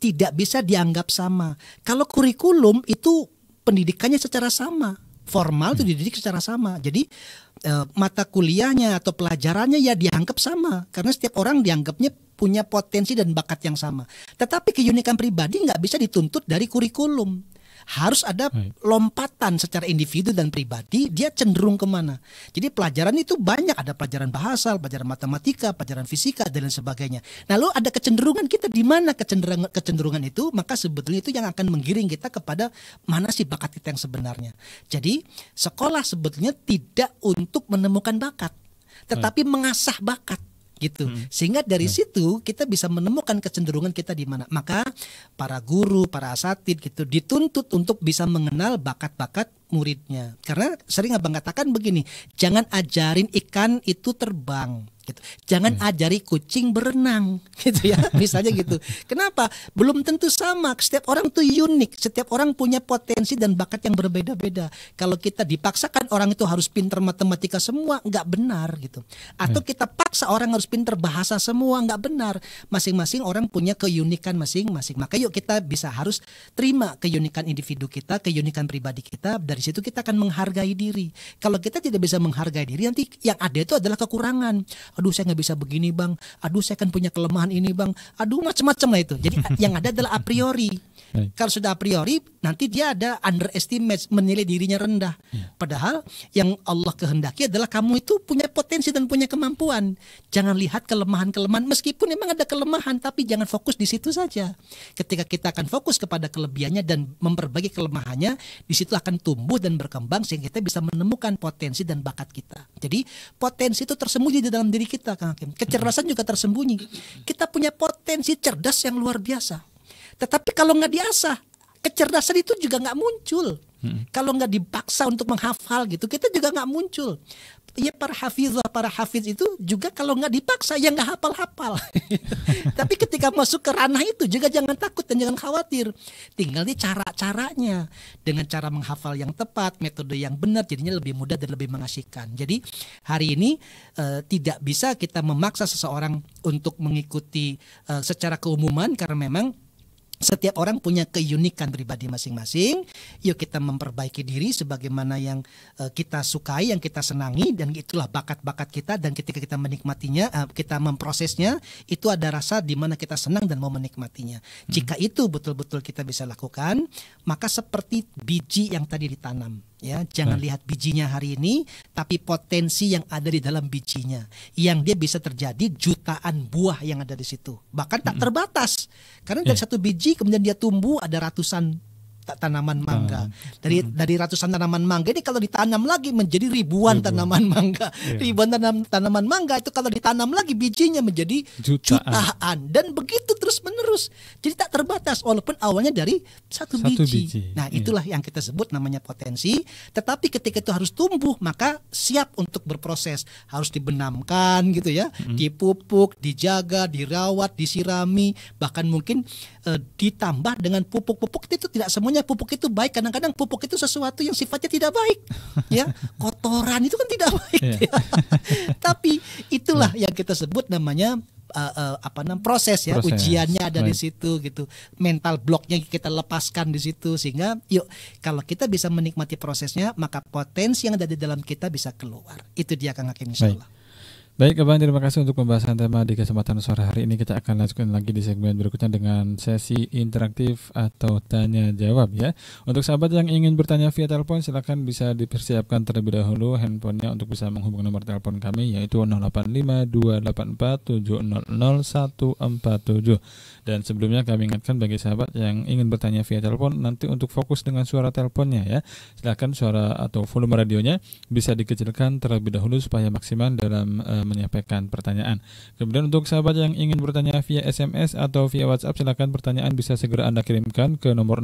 tidak bisa dianggap sama. Kalau kurikulum itu pendidikannya secara sama. Formal itu dididik secara sama. Jadi mata kuliahnya atau pelajarannya ya dianggap sama. Karena setiap orang dianggapnya punya potensi dan bakat yang sama. Tetapi keunikan pribadi nggak bisa dituntut dari kurikulum. Harus ada lompatan secara individu dan pribadi, dia cenderung kemana. Jadi pelajaran itu banyak, ada pelajaran bahasa, pelajaran matematika, pelajaran fisika, dan lain sebagainya. Lalu ada kecenderungan kita di mana kecenderungan itu, maka sebetulnya itu yang akan menggiring kita kepada mana sih bakat kita yang sebenarnya. Jadi sekolah sebetulnya tidak untuk menemukan bakat, tetapi mengasah bakat. Gitu. Sehingga dari situ kita bisa menemukan kecenderungan kita di mana. Maka para guru, para asatid gitu dituntut untuk bisa mengenal bakat-bakat muridnya. Karena sering abang katakan begini, jangan ajarin ikan itu terbang. Gitu. Jangan ajari kucing berenang gitu ya, misalnya gitu. Kenapa? Belum tentu sama. Setiap orang tuh unik. Setiap orang punya potensi dan bakat yang berbeda-beda. Kalau kita dipaksakan orang itu harus pintar matematika semua, nggak benar gitu. Atau kita paksa orang harus pintar bahasa semua, nggak benar. Masing-masing orang punya keunikan masing-masing. Maka yuk kita bisa harus terima keunikan individu kita, keunikan pribadi kita. Dari situ kita akan menghargai diri. Kalau kita tidak bisa menghargai diri, nanti yang ada itu adalah kekurangan. Aduh, saya nggak bisa begini, bang. Aduh, saya kan punya kelemahan ini, bang. Aduh, macam-macam lah itu. Jadi yang ada adalah a priori. Kalau sudah a priori, nanti dia ada underestimate, menilai dirinya rendah. Padahal yang Allah kehendaki adalah kamu itu punya potensi dan punya kemampuan. Jangan lihat kelemahan-kelemahan. Meskipun memang ada kelemahan, tapi jangan fokus di situ saja. Ketika kita akan fokus kepada kelebihannya dan memperbaiki kelemahannya, di situ akan tumbuh dan berkembang sehingga kita bisa menemukan potensi dan bakat kita. Jadi potensi itu tersembunyi di dalam diri kita, Kang Hakim. Kecerdasan juga tersembunyi. Kita punya potensi cerdas yang luar biasa. Tetapi kalau nggak diasah, kecerdasan itu juga nggak muncul. Kalau nggak dipaksa untuk menghafal gitu, kita juga nggak muncul. ya para hafiz itu juga kalau nggak dipaksa ya nggak hafal-hafal. Tapi ketika masuk ke ranah itu juga jangan takut dan jangan khawatir. Tinggal di cara-caranya, dengan cara menghafal yang tepat, metode yang benar, jadinya lebih mudah dan lebih mengasihkan. Jadi hari ini tidak bisa kita memaksa seseorang untuk mengikuti secara keumuman, karena memang setiap orang punya keunikan pribadi masing-masing. Yuk kita memperbaiki diri sebagaimana yang kita sukai, yang kita senangi, dan itulah bakat-bakat kita. Dan ketika kita menikmatinya, kita memprosesnya, itu ada rasa di mana kita senang dan mau menikmatinya. Jika itu betul-betul kita bisa lakukan, maka seperti biji yang tadi ditanam. Ya, jangan lihat bijinya hari ini, tapi potensi yang ada di dalam bijinya, yang dia bisa terjadi jutaan buah yang ada di situ, bahkan tak terbatas. Karena dari satu biji kemudian dia tumbuh ada ratusan tanaman mangga. Dari ratusan tanaman mangga ini kalau ditanam lagi menjadi ribuan tanaman mangga. Ribuan tanaman mangga itu kalau ditanam lagi bijinya menjadi jutaan. Dan begitu terus-menerus. Jadi tak terbatas, walaupun awalnya dari satu biji. Nah, itulah yang kita sebut namanya potensi. Tetapi ketika itu harus tumbuh, maka siap untuk berproses. Harus dibenamkan gitu ya, dipupuk, dijaga, dirawat, disirami, bahkan mungkin ditambah dengan pupuk-pupuk. Itu tidak semuanya pupuk itu baik, kadang-kadang pupuk itu sesuatu yang sifatnya tidak baik, ya, kotoran itu kan tidak baik, ya. Tapi itulah yang kita sebut namanya proses, ya, ujiannya ada di situ gitu, mental blocknya kita lepaskan di situ, sehingga yuk kalau kita bisa menikmati prosesnya maka potensi yang ada di dalam kita bisa keluar. Itu dia Kang Hakim, insyaallah. Baik Abang, terima kasih untuk pembahasan tema di kesempatan sore hari ini. Kita akan lanjutkan lagi di segmen berikutnya dengan sesi interaktif atau tanya-jawab ya. Untuk sahabat yang ingin bertanya via telepon, silakan bisa dipersiapkan terlebih dahulu handphonenya untuk bisa menghubungi nomor telepon kami, yaitu 085284700147. Dan sebelumnya kami ingatkan bagi sahabat yang ingin bertanya via telepon, nanti untuk fokus dengan suara teleponnya ya. Silakan suara atau volume radionya bisa dikecilkan terlebih dahulu supaya maksimal dalam menyampaikan pertanyaan. Kemudian untuk sahabat yang ingin bertanya via SMS atau via WhatsApp, silakan pertanyaan bisa segera Anda kirimkan ke nomor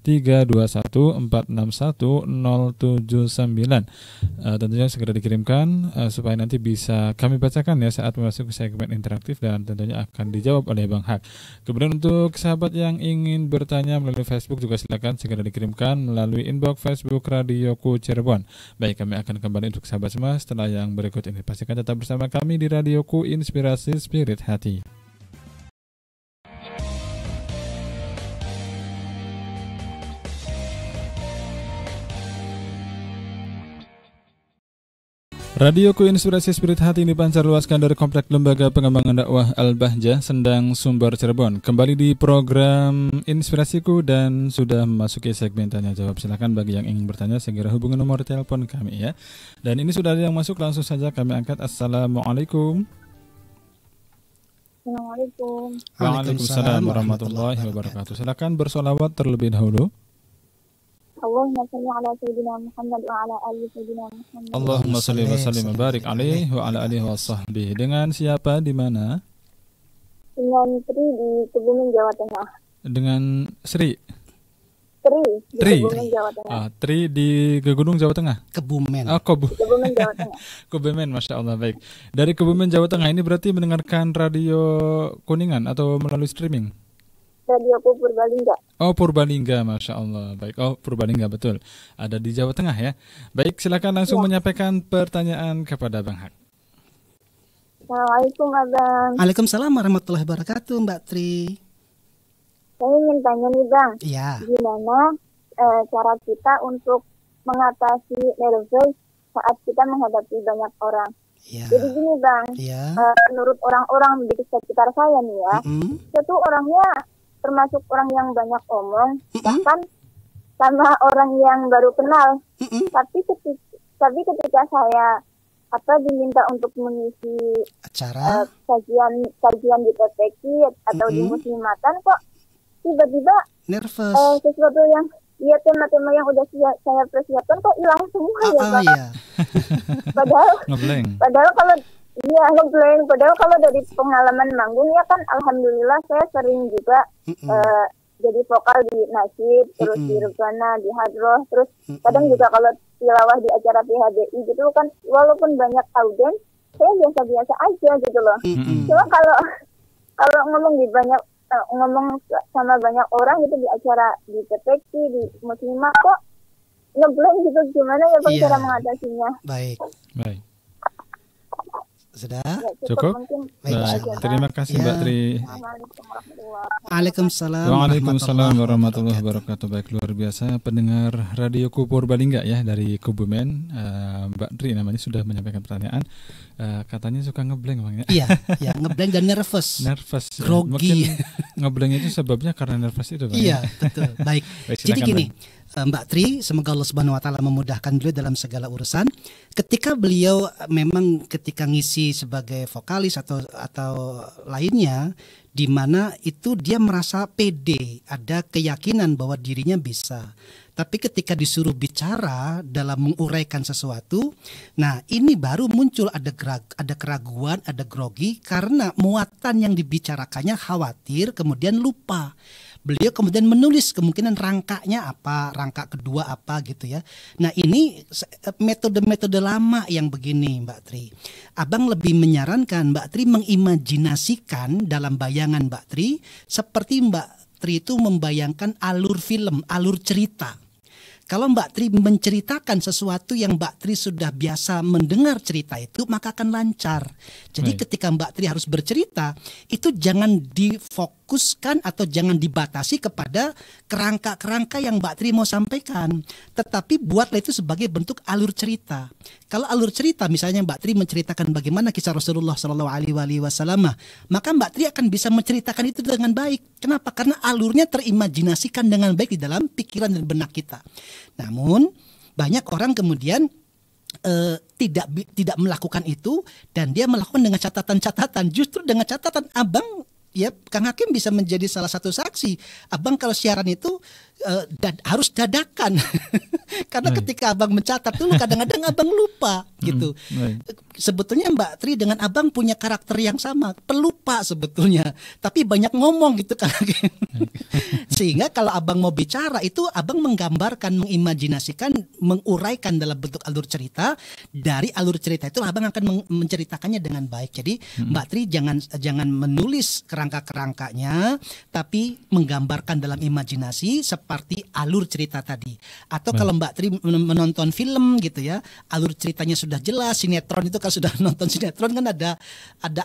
081321461079. Tentunya segera dikirimkan supaya nanti bisa kami bacakan ya saat masuk ke segmen interaktif, dan tentunya akan dijawab oleh Bang Hak. Kemudian untuk sahabat yang ingin bertanya melalui Facebook juga silakan segera dikirimkan melalui inbox Facebook Radioku Cirebon. Baik, kami akan kembali untuk sahabat semua setelah yang berikut ini. Pastikan tetap bersama kami di Radioku, Inspirasi Spirit Hati. Radioku Inspirasi Spirit Hati ini pancar luaskan dari Komplek Lembaga Pengembangan Dakwah Al-Bahjah, Sendang Sumber, Cirebon. Kembali di program InspirasiQu dan sudah memasuki segmen tanya jawab. Silakan bagi yang ingin bertanya segera hubungi nomor telepon kami ya. Dan ini sudah ada yang masuk, langsung saja kami angkat. Assalamualaikum. Assalamualaikum. Waalaikumsalam warahmatullahi wabarakatuh. Silakan bersolawat terlebih dahulu. Allahumma salli ala sayyidina Muhammad wa ala ali sayyidina Muhammad. Allahumma salli wa sallim wa barik alaihi wa ala alihi wa sahbihi. Dengan siapa, di mana? Dengan Tri di Kebumen, Jawa Tengah. Dengan Sri? Tri. Kebumen, Jawa Tengah. Tri di Gunung Jawa Tengah? Kebumen. Kebumen, Jawa Tengah. Kebumen, Masya Allah, baik. Dari Kebumen, Jawa Tengah ini berarti mendengarkan radio Kuningan atau melalui streaming? Radioku Purbalingga. Oh, Purbalingga, Masya Allah. Baik, oh Purbalingga, betul. Ada di Jawa Tengah ya. Baik, silakan langsung menyampaikan pertanyaan kepada Bang Hak. Assalamualaikum Abang. Waalaikumsalam warahmatullahi wabarakatuh Mbak Tri. Saya ingin tanya nih Bang, gimana cara kita untuk mengatasi nervous saat kita menghadapi banyak orang? Jadi gini Bang, menurut orang-orang di sekitar saya nih ya, itu orangnya termasuk orang yang banyak omong, bahkan sama orang yang baru kenal. Tapi ketika saya diminta untuk mengisi acara kajian di TPQ atau di muslimatan, kok tiba-tiba nervous, sesuatu yang tema-tema yang udah saya persiapkan kok hilang semua ya Pak. Padahal kalau dari pengalaman manggung ya kan, alhamdulillah saya sering juga jadi vokal di nasyid, terus di rebana, di hadroh, terus kadang juga kalau tilawah di acara PHBI gitu kan, walaupun banyak audiens, saya biasa-biasa aja gitu loh. Cuma kalau ngomong di banyak ngomong sama banyak orang gitu di acara di Tepeki, di muslimah kok ngeblank gitu, gimana ya Bang cara mengatasinya? Baik. Sudah cukup. Baik. Terima kasih Mbak Tri. Waalaikumsalam. Waalaikumsalam warahmatullahi wabarakatuh. Baik, luar biasa pendengar Radio Purbalingga ya dari Kebumen. Mbak Tri namanya sudah menyampaikan pertanyaan. Katanya suka ngeblank Bang. Iya, ngeblank dan nervous. Nervous. Grogi. Ya. Ngeblank itu sebabnya karena nervous itu Bang. Iya, betul. Baik. Jadi gini, Mbak Tri, semoga Allah Subhanahu wa Ta'ala memudahkan beliau dalam segala urusan. Ketika beliau memang ketika ngisi sebagai vokalis atau lainnya, di mana itu dia merasa pede, ada keyakinan bahwa dirinya bisa. Tapi ketika disuruh bicara dalam menguraikan sesuatu, nah ini baru muncul ada keraguan, ada grogi karena muatan yang dibicarakannya khawatir kemudian lupa. Beliau kemudian menulis kemungkinan rangkanya apa, rangka kedua apa gitu ya. Nah ini metode-metode lama yang begini Mbak Tri. Abang lebih menyarankan Mbak Tri mengimajinasikan dalam bayangan Mbak Tri, seperti Mbak Tri itu membayangkan alur film, alur cerita. Kalau Mbak Tri menceritakan sesuatu yang Mbak Tri sudah biasa mendengar cerita itu, maka akan lancar. Jadi ketika Mbak Tri harus bercerita, itu jangan difokuskan atau jangan dibatasi kepada kerangka-kerangka yang Mbak Tri mau sampaikan. Tetapi buatlah itu sebagai bentuk alur cerita. Kalau alur cerita misalnya Mbak Tri menceritakan bagaimana kisah Rasulullah SAW, maka Mbak Tri akan bisa menceritakan itu dengan baik. Kenapa? Karena alurnya terimajinasikan dengan baik di dalam pikiran dan benak kita. Namun banyak orang kemudian tidak melakukan itu, dan dia melakukan dengan catatan-catatan. Justru dengan catatan abang ya, Kang Hakim bisa menjadi salah satu saksi. Abang kalau siaran itu harus dadakan karena ketika abang mencatat dulu kadang-kadang abang lupa gitu. Sebetulnya Mbak Tri dengan abang punya karakter yang sama, pelupa sebetulnya, tapi banyak ngomong gitu Kang Hakim. Sehingga kalau abang mau bicara itu abang menggambarkan, mengimajinasikan, menguraikan dalam bentuk alur cerita. Dari alur cerita itu abang akan menceritakannya dengan baik. Jadi Mbak Tri jangan menulis kerangka-kerangkanya, tapi menggambarkan dalam imajinasi seperti alur cerita tadi. Atau kalau Mbak Tri menonton film gitu ya, alur ceritanya sudah jelas. Sinetron itu, kalau sudah nonton sinetron kan ada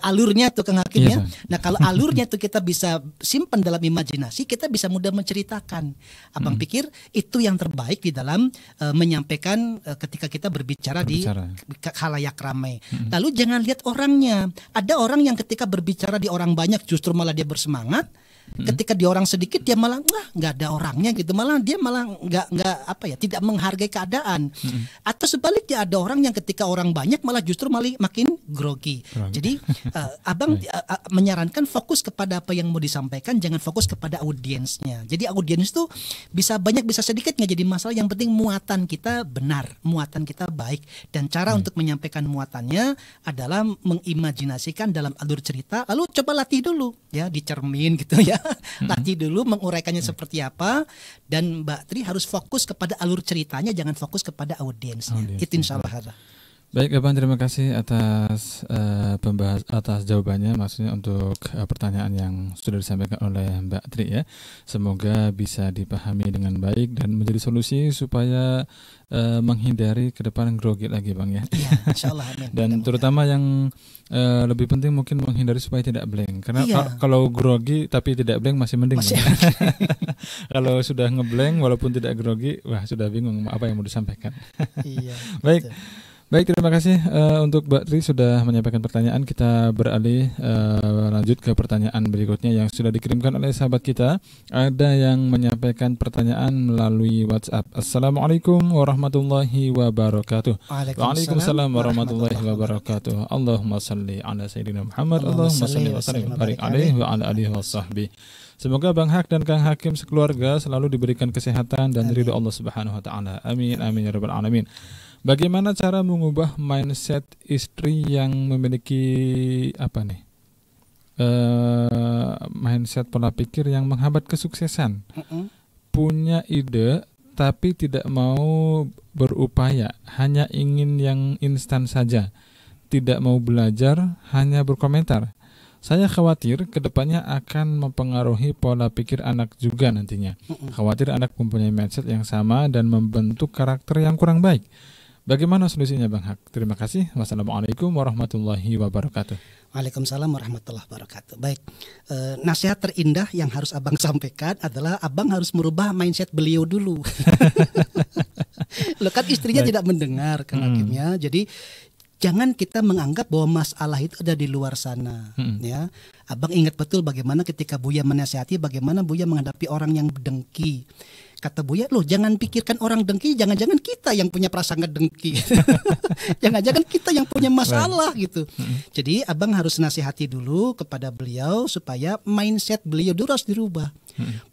alurnya tuh Kang Hakim ya. Nah kalau alurnya tuh kita bisa simpan dalam imajinasi, kita bisa mudah menceritakan. Abang pikir itu yang terbaik di dalam menyampaikan ketika kita berbicara. Di khalayak ramai. Lalu jangan lihat orangnya. Ada orang yang ketika berbicara di orang banyak justru malah dia bersemangat. Ketika di orang sedikit dia malah nggak ada orangnya gitu, malah dia nggak apa ya, tidak menghargai keadaan. Atau sebaliknya ada orang yang ketika orang banyak malah justru makin grogi. Jadi abang menyarankan fokus kepada apa yang mau disampaikan, jangan fokus kepada audiensnya. Jadi audiens itu bisa banyak bisa sedikit nggak jadi masalah, yang penting muatan kita benar, muatan kita baik, dan cara untuk menyampaikan muatannya adalah mengimajinasikan dalam alur cerita. Lalu coba latih dulu ya di cermin gitu ya. Latih dulu menguraikannya seperti apa, dan Mbak Tri harus fokus kepada alur ceritanya, jangan fokus kepada audiensnya. Itu insyaallah. Baik, Abang, terima kasih atas atas jawabannya, maksudnya untuk pertanyaan yang sudah disampaikan oleh Mbak Tri ya. Semoga bisa dipahami dengan baik dan menjadi solusi supaya menghindari ke depan grogi lagi Bang ya. Iya, insyaallah. Dan terutama yang lebih penting mungkin menghindari supaya tidak blank. Karena kalau grogi tapi tidak blank masih mending. Kalau sudah ngeblank walaupun tidak grogi, wah sudah bingung apa yang mau disampaikan. Iya. Baik. Baik, terima kasih untuk Mbak Tri sudah menyampaikan pertanyaan. Kita beralih lanjut ke pertanyaan berikutnya yang sudah dikirimkan oleh sahabat kita. Ada yang menyampaikan pertanyaan melalui WhatsApp. Assalamualaikum warahmatullahi wabarakatuh. Waalaikumsalam warahmatullahi wabarakatuh. Allahumma salli ala sayyidina Muhammad. Allahumma salli wa sallim barik alaihi wa ala alihi wa sahbihi. Semoga Bang Hak dan Kang Hakim sekeluarga selalu diberikan kesehatan dan ridho Allah Subhanahu wa Ta'ala. Amin, amin ya rabbal alamin. Bagaimana cara mengubah mindset istri yang memiliki apa nih? Mindset pola pikir yang menghambat kesuksesan. Punya ide tetapi tidak mau berupaya, hanya ingin yang instan saja, tidak mau belajar, hanya berkomentar. Saya khawatir kedepannya akan mempengaruhi pola pikir anak juga nantinya. Khawatir anak mempunyai mindset yang sama dan membentuk karakter yang kurang baik. Bagaimana solusinya Bang Hak? Terima kasih. Wassalamualaikum warahmatullahi wabarakatuh. Waalaikumsalam warahmatullahi wabarakatuh. Baik, nasihat terindah yang harus abang sampaikan adalah abang harus merubah mindset beliau dulu. Loh kan istrinya baik, tidak mendengar kan akhirnya. Jadi jangan kita menganggap bahwa masalah itu ada di luar sana, ya. Abang ingat betul bagaimana ketika Buya menasihati, bagaimana Buya menghadapi orang yang dengki. Kata Buya, loh jangan pikirkan orang dengki, jangan-jangan kita yang punya prasangka dengki. Jangan-jangan kita yang punya masalah gitu. Jadi abang harus nasihati dulu kepada beliau supaya mindset beliau dulu harus dirubah.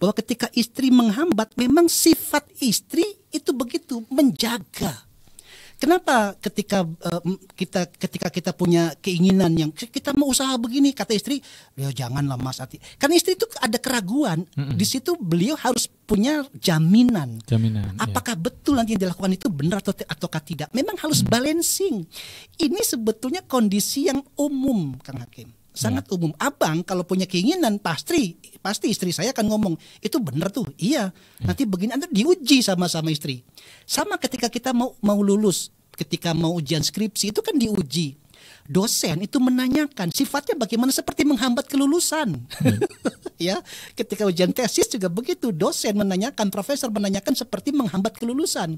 Bahwa ketika istri menghambat, memang sifat istri itu begitu, menjaga. Kenapa ketika kita punya keinginan yang kita mau usaha begini, kata istri, "Loh, janganlah Mas Ati." Karena istri itu ada keraguan. Di situ beliau harus punya jaminan. Apakah betul nanti yang dilakukan itu benar ataukah tidak? Memang harus balancing. Ini sebetulnya kondisi yang umum, Kang Hakim. Sangat umum. Abang kalau punya keinginan pasti istri saya akan ngomong itu benar tuh, iya. Nanti begini, nanti diuji sama-sama istri. Sama ketika kita mau lulus, ketika mau ujian skripsi itu kan diuji. Dosen itu menanyakan sifatnya bagaimana, seperti menghambat kelulusan. Ya, ketika ujian tesis juga begitu, dosen menanyakan, profesor menanyakan seperti menghambat kelulusan.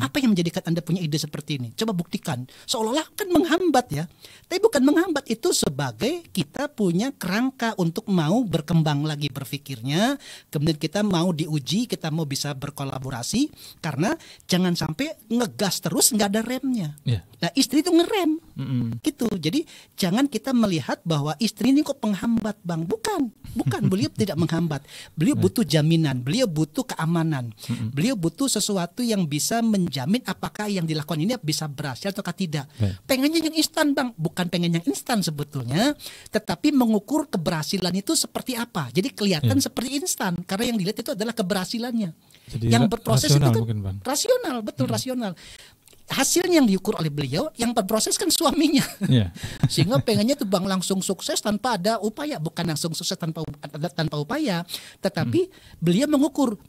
Apa yang menjadikan Anda punya ide seperti ini? Coba buktikan. Seolah-olah kan menghambat ya. Tapi bukan menghambat, itu sebagai kita punya kerangka untuk mau berkembang lagi berpikirnya. Kemudian kita mau diuji, kita mau bisa berkolaborasi, karena jangan sampai ngegas terus nggak ada remnya. Nah, istri itu ngerem. Gitu. Jadi jangan kita melihat bahwa istri ini kok penghambat bang. Bukan beliau tidak menghambat. Beliau butuh jaminan, beliau butuh keamanan, beliau butuh sesuatu yang bisa menjamin apakah yang dilakukan ini bisa berhasil atau tidak. Pengennya yang instan bang, bukan pengen yang instan sebetulnya, tetapi mengukur keberhasilan itu seperti apa. Jadi kelihatan seperti instan karena yang dilihat itu adalah keberhasilannya. Jadi yang berproses itu kan mungkin, bang. Rasional, betul rasional. Hasilnya yang diukur oleh beliau, yang berproses kan suaminya. Sehingga pengennya tuh bang langsung sukses tanpa ada upaya. Bukan langsung sukses tanpa upaya, tetapi beliau mengukur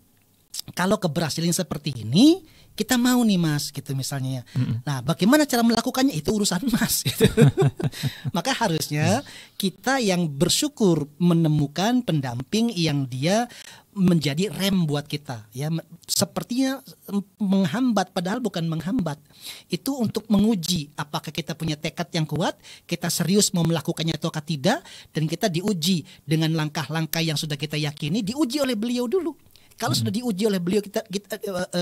kalau keberhasilan seperti ini kita mau nih mas gitu misalnya. Nah bagaimana cara melakukannya itu urusan mas gitu. Maka harusnya kita yang bersyukur menemukan pendamping yang dia menjadi rem buat kita ya, sepertinya menghambat padahal bukan menghambat. Itu untuk menguji apakah kita punya tekad yang kuat, kita serius mau melakukannya atau tidak, dan kita diuji dengan langkah-langkah yang sudah kita yakini, diuji oleh beliau dulu. Kalau sudah diuji oleh beliau kita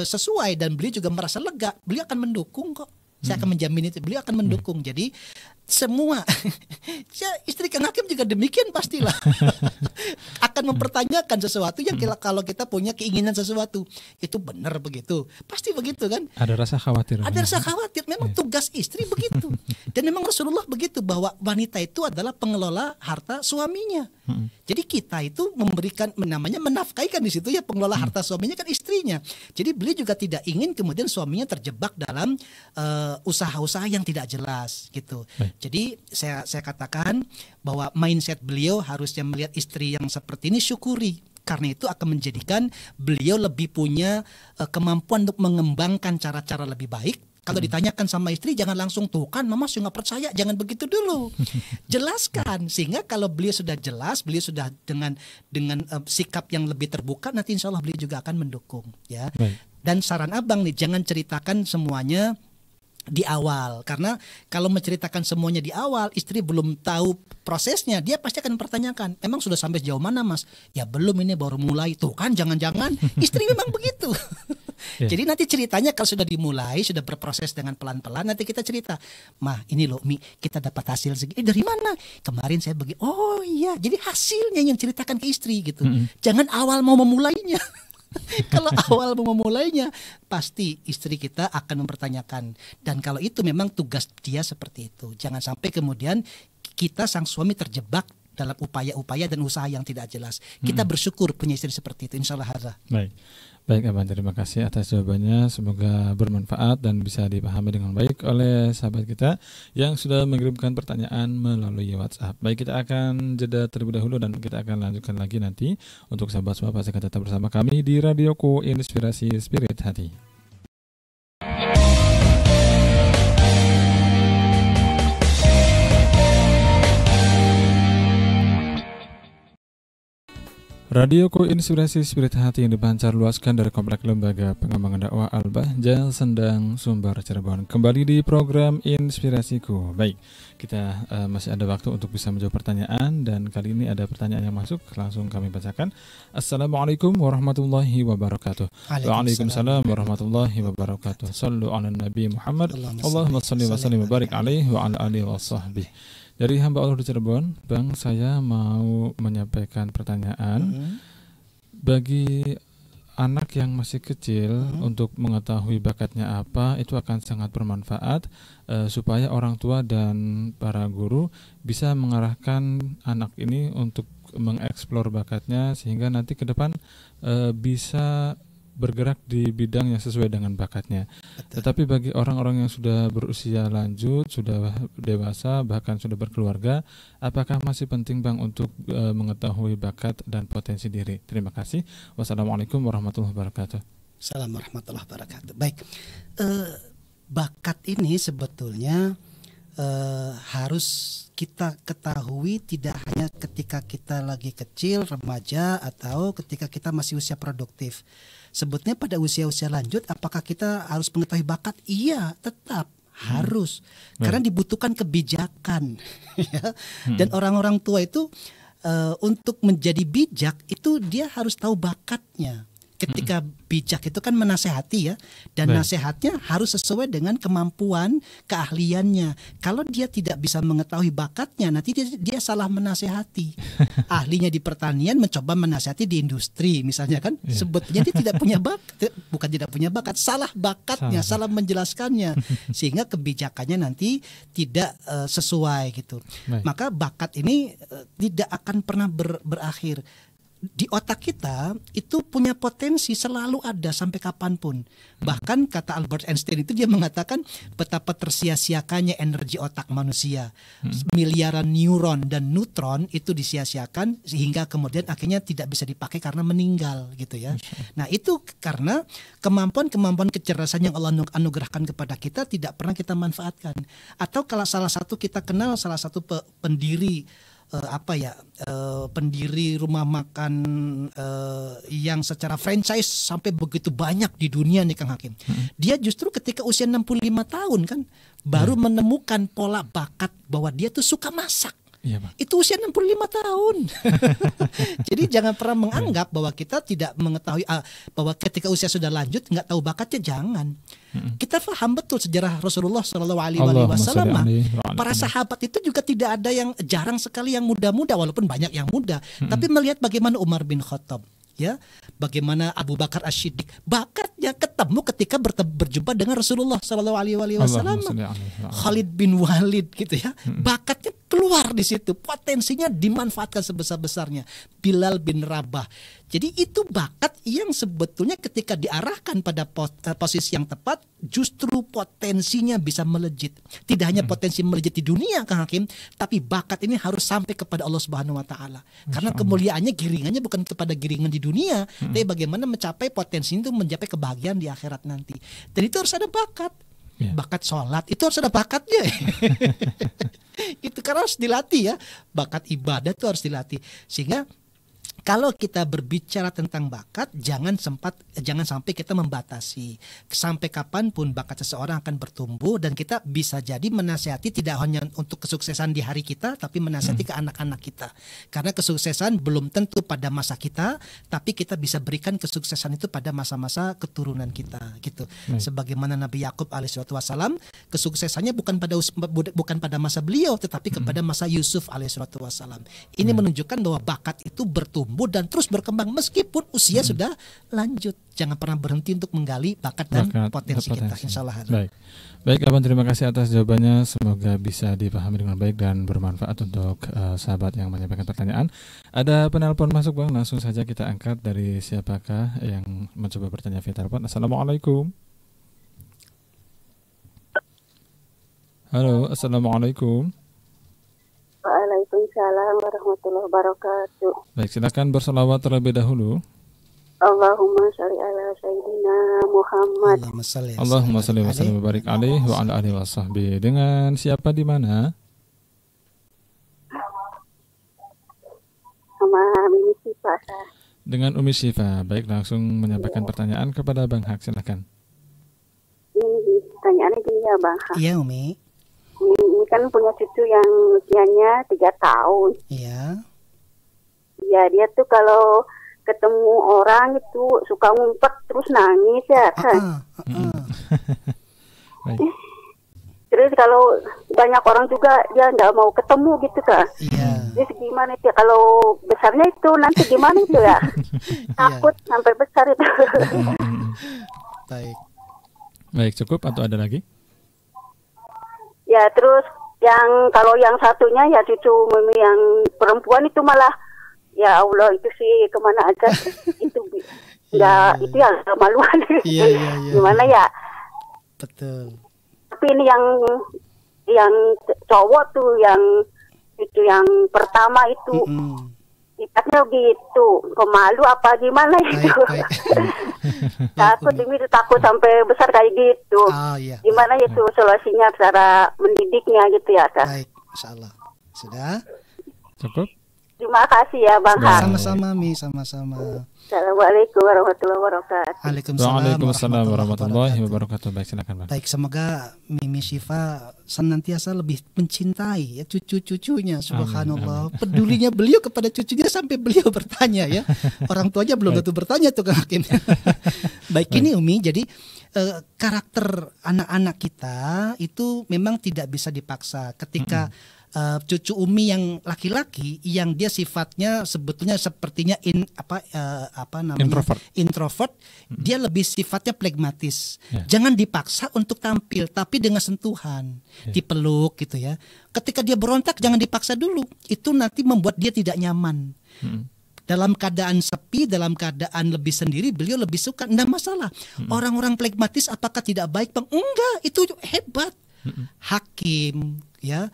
sesuai dan beliau juga merasa lega, beliau akan mendukung kok. Saya akan menjamin itu, beliau akan mendukung. Jadi semua istri Kang Hakim juga demikian pastilah. Akan mempertanyakan sesuatu yang kalau kita punya keinginan sesuatu itu benar begitu, pasti begitu kan. Ada rasa khawatir. Ada rasa khawatir, memang tugas istri begitu. Dan memang Rasulullah begitu, bahwa wanita itu adalah pengelola harta suaminya. Jadi kita itu memberikan, namanya menafkaikan di situ ya, pengelola harta suaminya kan istrinya. Jadi beliau juga tidak ingin kemudian suaminya terjebak dalam usaha-usaha yang tidak jelas gitu. Jadi saya katakan bahwa mindset beliau harusnya melihat istri yang seperti ini, syukuri. Karena itu akan menjadikan beliau lebih punya kemampuan untuk mengembangkan cara-cara lebih baik. Kalau ditanyakan sama istri, jangan langsung tuh kan mama sudah nggak percaya, jangan begitu dulu. Jelaskan, sehingga kalau beliau sudah jelas, beliau sudah dengan sikap yang lebih terbuka, nanti insya Allah beliau juga akan mendukung ya. Dan saran abang nih, jangan ceritakan semuanya di awal, karena kalau menceritakan semuanya di awal, istri belum tahu prosesnya, dia pasti akan mempertanyakan, emang sudah sampai sejauh mana mas? Ya belum, ini baru mulai. Tuh kan jangan-jangan istri memang begitu. Jadi nanti ceritanya kalau sudah dimulai, sudah berproses dengan pelan-pelan, nanti kita cerita, mah ini loh Mi, kita dapat hasil segini. Dari mana? Kemarin saya begini. Oh iya, jadi hasilnya yang ceritakan ke istri gitu. Jangan awal mau memulainya. Kalau awal memulainya, pasti istri kita akan mempertanyakan. Dan kalau itu memang tugas dia seperti itu. Jangan sampai kemudian kita sang suami terjebak dalam upaya-upaya dan usaha yang tidak jelas. Kita bersyukur punya istri seperti itu, insya Allah. Baik, Baik Abang, terima kasih atas jawabannya. Semoga bermanfaat dan bisa dipahami dengan baik oleh sahabat kita yang sudah mengirimkan pertanyaan melalui WhatsApp. Baik, kita akan jeda terlebih dahulu dan kita akan lanjutkan lagi nanti. Untuk sahabat semua pasti akan tetap bersama kami di Radioku Inspirasi Spirit Hati. Radioku Inspirasi Spirit Hati yang dipancar luaskan dari Komplek Lembaga Pengembangan Dakwah Al-Bahjah, Sendang Sumber, Cirebon. Kembali di program InspirasiQu. Baik, kita masih ada waktu untuk bisa menjawab pertanyaan. Dan kali ini ada pertanyaan yang masuk, langsung kami bacakan. Assalamualaikum warahmatullahi wabarakatuh. Waalaikumsalam warahmatullahi wabarakatuh. Sallu ala Nabi Muhammad. Allahumma salli wa sallim wa barik alaihi wa ala alihi wa sahbihi. Dari hamba Allah di Cirebon, Bang, saya mau menyampaikan pertanyaan bagi anak yang masih kecil untuk mengetahui bakatnya apa, itu akan sangat bermanfaat supaya orang tua dan para guru bisa mengarahkan anak ini untuk mengeksplor bakatnya sehingga nanti ke depan bisa bergerak di bidang yang sesuai dengan bakatnya. Betul. Tetapi bagi orang-orang yang sudah berusia lanjut, sudah dewasa, bahkan sudah berkeluarga, apakah masih penting Bang untuk mengetahui bakat dan potensi diri? Terima kasih. Wassalamualaikum warahmatullahi wabarakatuh. Assalamualaikum warahmatullahi wabarakatuh. Baik, bakat ini sebetulnya harus kita ketahui tidak hanya ketika kita lagi kecil, remaja, atau ketika kita masih usia produktif. Sebetulnya pada usia-usia lanjut, apakah kita harus mengetahui bakat? Iya, tetap harus. Karena dibutuhkan kebijakan. Dan orang-orang tua itu untuk menjadi bijak itu dia harus tahu bakatnya. Ketika bijak itu kan menasehati ya, dan nasehatnya harus sesuai dengan kemampuan, keahliannya. Kalau dia tidak bisa mengetahui bakatnya, nanti dia salah menasehati. Ahlinya di pertanian mencoba menasehati di industri misalnya kan, sebetulnya dia tidak punya bakat, bukan tidak punya bakat, salah bakatnya, salah menjelaskannya, sehingga kebijakannya nanti tidak sesuai gitu. Maka bakat ini tidak akan pernah berakhir. Di otak kita itu punya potensi selalu ada sampai kapanpun. Bahkan kata Albert Einstein itu dia mengatakan betapa tersia-siakannya energi otak manusia. Miliaran neuron dan neutron itu disia-siakan sehingga kemudian akhirnya tidak bisa dipakai karena meninggal gitu ya. Nah itu karena kemampuan-kemampuan kecerdasan yang Allah anugerahkan kepada kita tidak pernah kita manfaatkan. Atau kalau salah satu kita kenal salah satu pendiri pendiri rumah makan yang secara franchise sampai begitu banyak di dunia nih Kang Hakim. Dia justru ketika usia 65 tahun kan baru menemukan pola bakat bahwa dia tuh suka masak. Iya, itu usia 65 tahun. Jadi jangan pernah menganggap bahwa kita tidak mengetahui bahwa ketika usia sudah lanjut nggak tahu bakatnya, jangan. Kita paham betul sejarah Rasulullah SAW. Para sahabat itu juga tidak ada yang, jarang sekali yang muda-muda, walaupun banyak yang muda. Tapi melihat bagaimana Umar bin Khattab, ya, bagaimana Abu Bakar ash-Shiddiq, bakatnya ketemu ketika berjumpa dengan Rasulullah SAW. Khalid bin Walid gitu ya, bakatnya keluar di situ, potensinya dimanfaatkan sebesar-besarnya. Bilal bin Rabah. Jadi itu bakat yang sebetulnya ketika diarahkan pada posisi yang tepat, justru potensinya bisa melejit. Tidak hanya potensi melejit di dunia Kang Hakim, tapi bakat ini harus sampai kepada Allah Subhanahu wa Ta'ala. Karena kemuliaannya, giringannya bukan kepada giringan di dunia, tapi bagaimana mencapai potensi itu, mencapai kebahagiaan di akhirat nanti. Dan itu harus ada bakat. Bakat sholat itu harus ada bakatnya. Itu karena harus dilatih ya. Bakat ibadah itu harus dilatih. Sehingga kalau kita berbicara tentang bakat, jangan sampai kita membatasi. Sampai kapanpun bakat seseorang akan bertumbuh, dan kita bisa jadi menasihati tidak hanya untuk kesuksesan di hari kita, tapi menasihati ke anak-anak kita. Karena kesuksesan belum tentu pada masa kita, tapi kita bisa berikan kesuksesan itu pada masa-masa keturunan kita gitu. Sebagaimana Nabi Yakub alaihissalam, kesuksesannya bukan pada masa beliau, tetapi kepada masa Yusuf alaihissalam. Ini menunjukkan bahwa bakat itu bertumbuh tumbuh dan terus berkembang meskipun usia sudah lanjut. Jangan pernah berhenti untuk menggali bakat dan potensi kita. Insyaallah. Baik, Abang, terima kasih atas jawabannya. Semoga bisa dipahami dengan baik dan bermanfaat untuk sahabat yang menyampaikan pertanyaan. Ada penelpon masuk, Bang. Langsung saja kita angkat dari siapakah yang mencoba bertanya via telepon. Assalamualaikum. Halo, assalamualaikum. Waalaikumsalam warahmatullahi wabarakatuh. Baik, silakan bersolawat terlebih dahulu. Allahumma sholli ala sayyidina Muhammad. Allahumma sholli wa sallim wa barik alaihi wa ala alihi washabbihi. Dengan siapa di mana? Sama Umi Syifa. Dengan Umi Syifa. Baik, langsung menyampaikan pertanyaan kepada Bang Hak, silakan. Pertanyaannya gini ya, Bang Hak. Iya, Umi. Ini kan punya cucu yang usianya 3 tahun. Iya. Iya, dia tuh kalau ketemu orang itu suka ngumpet terus nangis ya. Terus kalau banyak orang juga dia nggak mau ketemu gitu kan. Iya. Terus gimana itu kalau besarnya itu nanti gimana itu ya? Takut sampai besar itu. Baik. Baik, cukup atau ada lagi? Ya, terus yang kalau yang satunya ya cucu Mimi yang perempuan itu malah ya Allah itu sih kemana aja itu ya itu yang kemaluan gimana ya. Betul. Tapi ini yang cowok tuh yang itu yang pertama itu sifatnya gitu kemalu apa gimana itu. Takut demi takut sampai besar kayak gitu. Gimana itu solusinya cara mendidiknya gitu ya, Kak? Baik, insyaallah. Sudah? Cukup? Terima kasih ya, Bang. Sama-sama, Mi, sama-sama. Assalamualaikum warahmatullahi wabarakatuh. Waalaikumsalam warahmatullahi wabarakatuh. Baik, silakan, Bang. Baik, semoga Mimi Syifa senantiasa lebih mencintai ya cucu-cucunya, subhanallah. Amin. Pedulinya beliau kepada cucunya sampai beliau bertanya ya. Orang tuanya belum tentu bertanya tuh Kang Hakim. Baik, ini Umi, jadi karakter anak-anak kita itu memang tidak bisa dipaksa. Ketika cucu Umi yang laki-laki yang dia sifatnya sebetulnya sepertinya introvert, dia lebih sifatnya plegmatis. Jangan dipaksa untuk tampil, tapi dengan sentuhan, dipeluk gitu ya. Ketika dia berontak jangan dipaksa dulu, itu nanti membuat dia tidak nyaman. Dalam keadaan sepi, dalam keadaan lebih sendiri, beliau lebih suka. Nggak masalah. Orang-orang plegmatis apakah tidak baik, Bang? Enggak, itu hebat. Hakim, ya,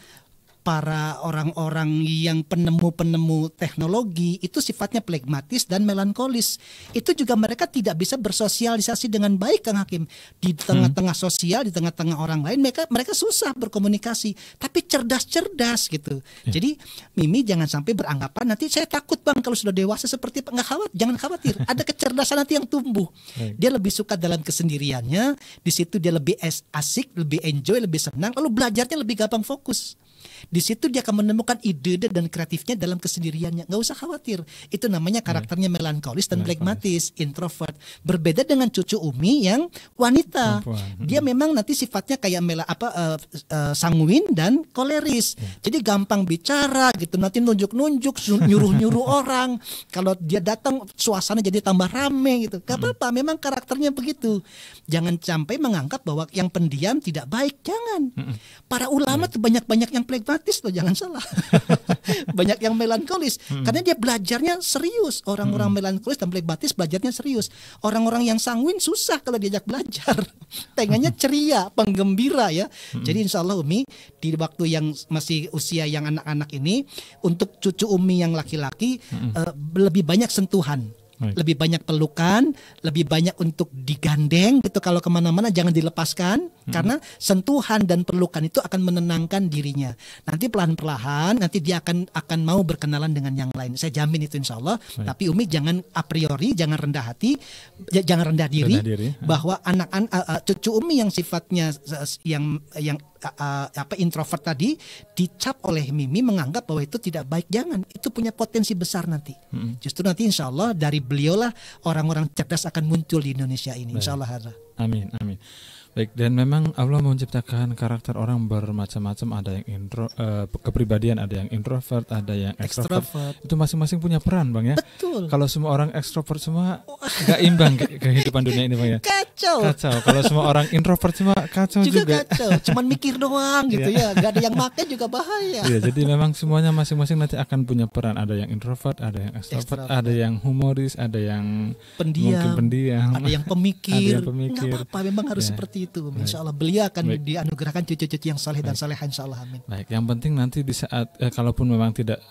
para orang-orang yang penemu-penemu teknologi itu sifatnya plegmatis dan melankolis. Itu juga mereka tidak bisa bersosialisasi dengan baik, Kang Hakim. Di tengah-tengah sosial, di tengah-tengah orang lain, mereka susah berkomunikasi. Tapi cerdas-cerdas gitu. Jadi Mimi jangan sampai beranggapan nanti saya takut, Bang, kalau sudah dewasa seperti Pak. Nggak khawatir, jangan khawatir. Ada kecerdasan nanti yang tumbuh. Dia lebih suka dalam kesendiriannya. Di situ dia lebih asik, lebih enjoy, lebih senang. Lalu belajarnya lebih gampang fokus. Di situ dia akan menemukan ide dan kreatifnya dalam kesendiriannya. Nggak usah khawatir. Itu namanya karakternya melankolis dan pragmatis, introvert. Berbeda dengan cucu Umi yang wanita. Dia memang nanti sifatnya kayak sanguin dan koleris. Jadi gampang bicara gitu. Nanti nunjuk-nunjuk, nyuruh-nyuruh orang. Kalau dia datang suasana jadi tambah rame gitu. Gak apa-apa, memang karakternya begitu. Jangan sampai menganggap bahwa yang pendiam tidak baik. Jangan. Para ulama tuh banyak-banyak yang plegmatis loh, jangan salah. Banyak yang melankolis karena dia belajarnya serius. Orang-orang melankolis dan plegmatis belajarnya serius. Orang-orang yang sanguin susah kalau diajak belajar. Pengennya ceria, penggembira ya. Jadi insya Allah Umi, di waktu yang masih usia yang anak-anak ini, untuk cucu Umi yang laki-laki lebih banyak sentuhan, lebih banyak pelukan, lebih banyak untuk digandeng gitu. Kalau kemana-mana jangan dilepaskan, karena sentuhan dan pelukan itu akan menenangkan dirinya. Nanti pelan-pelan nanti dia akan mau berkenalan dengan yang lain. Saya jamin itu insya Allah. Tapi Umi jangan a priori, jangan rendah hati, jangan rendah diri, bahwa anak-anak cucu Umi yang sifatnya introvert tadi dicap oleh Mimi menganggap bahwa itu tidak baik. Jangan, itu punya potensi besar nanti. Justru nanti insya Allah dari beliaulah orang-orang cerdas akan muncul di Indonesia ini. Insya Allah. Amin, amin. Baik, dan memang Allah menciptakan karakter orang bermacam-macam, ada yang kepribadian, ada yang introvert, ada yang ekstrovert. Itu masing-masing punya peran, Bang, ya. Betul. Kalau semua orang ekstrovert semua nggak imbang kehidupan dunia ini, Bang, ya. Kacau. Kacau. Kalau semua orang introvert semua kacau juga. Kacau. Cuman mikir doang gitu ya. Gak ada yang makan juga bahaya. Ya, jadi memang semuanya masing-masing nanti akan punya peran. Ada yang introvert, ada yang ekstrovert, ada yang humoris, ada yang pendiam, ada yang pemikir. Nggak apa-apa, memang harus seperti itu. Insya Allah beliau akan dianugerahkan cucu-cucu yang saleh dan salehah, insya Allah, amin. Baik, yang penting nanti di saat kalaupun memang tidak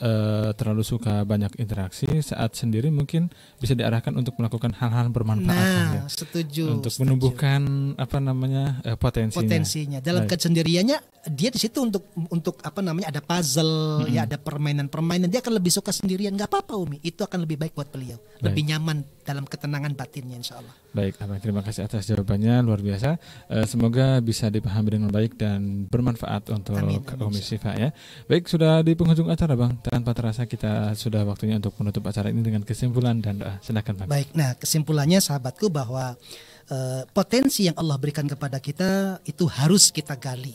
terlalu suka banyak interaksi, saat sendiri mungkin bisa diarahkan untuk melakukan hal-hal bermanfaat. Nah, setuju. Untuk menumbuhkan apa namanya potensinya. Dalam kesendiriannya dia di situ untuk apa namanya, ada puzzle, ya, ada permainan-permainan. Dia akan lebih suka sendirian. Gak apa-apa, Umi. Itu akan lebih baik buat beliau. Lebih nyaman dalam ketenangan batinnya, insya Allah. Baik, Abang, terima kasih atas jawabannya, luar biasa. Semoga bisa dipahami dengan baik dan bermanfaat untuk Umi Syifa, ya. Baik, sudah di penghujung acara, Bang. Tanpa terasa kita sudah waktunya untuk menutup acara ini dengan kesimpulan dan doa. Silakan, Bang. Baik, nah kesimpulannya, sahabatku, bahwa potensi yang Allah berikan kepada kita itu harus kita gali,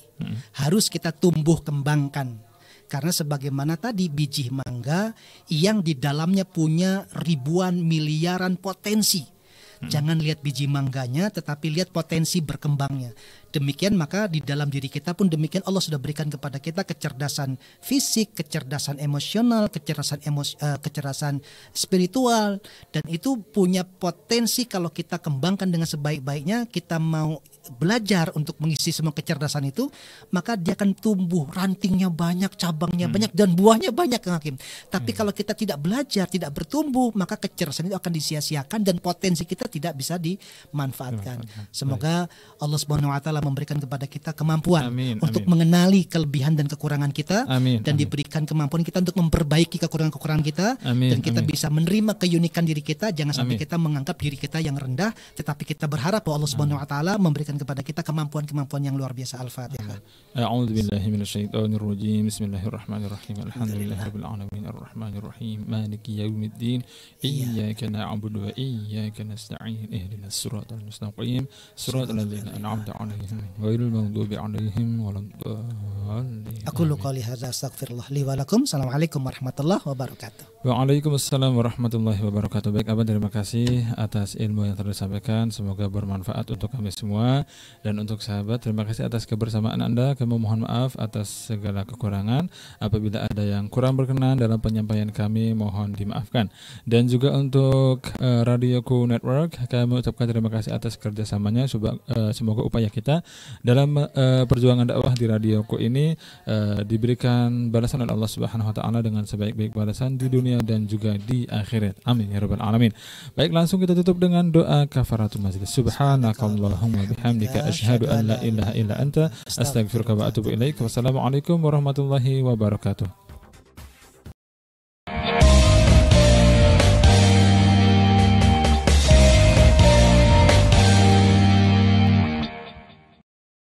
harus kita tumbuh kembangkan. Karena sebagaimana tadi biji mangga yang di dalamnya punya ribuan miliaran potensi. Jangan lihat biji mangganya, tetapi lihat potensi berkembangnya. Demikian maka di dalam diri kita pun demikian Allah sudah berikan kepada kita kecerdasan fisik, kecerdasan emosional, kecerdasan spiritual. Dan itu punya potensi kalau kita kembangkan dengan sebaik-baiknya. Kita mau belajar untuk mengisi semua kecerdasan itu, maka dia akan tumbuh, rantingnya banyak, cabangnya banyak, dan buahnya banyak, Hakim. Tapi kalau kita tidak belajar, tidak bertumbuh, maka kecerdasan itu akan disia-siakan dan potensi kita tidak bisa dimanfaatkan. Semoga Allah SWT memberikan kepada kita kemampuan untuk mengenali kelebihan dan kekurangan kita, dan diberikan kemampuan kita untuk memperbaiki kekurangan-kekurangan kita, dan kita bisa menerima keunikan diri kita. Jangan sampai kita menganggap diri kita yang rendah, tetapi kita berharap bahwa Allah SWT memberikan kepada kita kemampuan-kemampuan yang luar biasa. Al-Fatihah. A'udzubillahi minasyaitonirrajim. Bismillahirrahmanirrahim. Alhamdulillahirabbil alamin arrahmanir rahim maliki yaumiddin iyyaka na'budu wa iyyaka nasta'in ihdinas siratal mustaqim siratal ladzina an'amta Aqulu qouli hadza astaghfirullah li wa lakum. Assalamualaikum warahmatullahi wabarakatuh. Waalaikumsalam warahmatullahi wabarakatuh. Baik, Abang, terima kasih atas ilmu yang telah disampaikan. Semoga bermanfaat untuk kami semua. Dan untuk sahabat, terima kasih atas kebersamaan Anda. Kami mohon maaf atas segala kekurangan. Apabila ada yang kurang berkenan dalam penyampaian kami, mohon dimaafkan. Dan juga untuk Radioku Network, kami ucapkan terima kasih atas kerjasamanya. Semoga upaya kita dalam perjuangan dakwah di Radioku ini diberikan balasan oleh Allah Subhanahu wa taala dengan sebaik-baik balasan di dunia dan juga di akhirat. Amin ya rabbal alamin. Baik, langsung kita tutup dengan doa kafaratul majlis. Subhanakallahumma bihamdika asyhadu an la ilaha illa anta astaghfiruka wa atubu ilaik. Wassalamualaikum warahmatullahi wabarakatuh.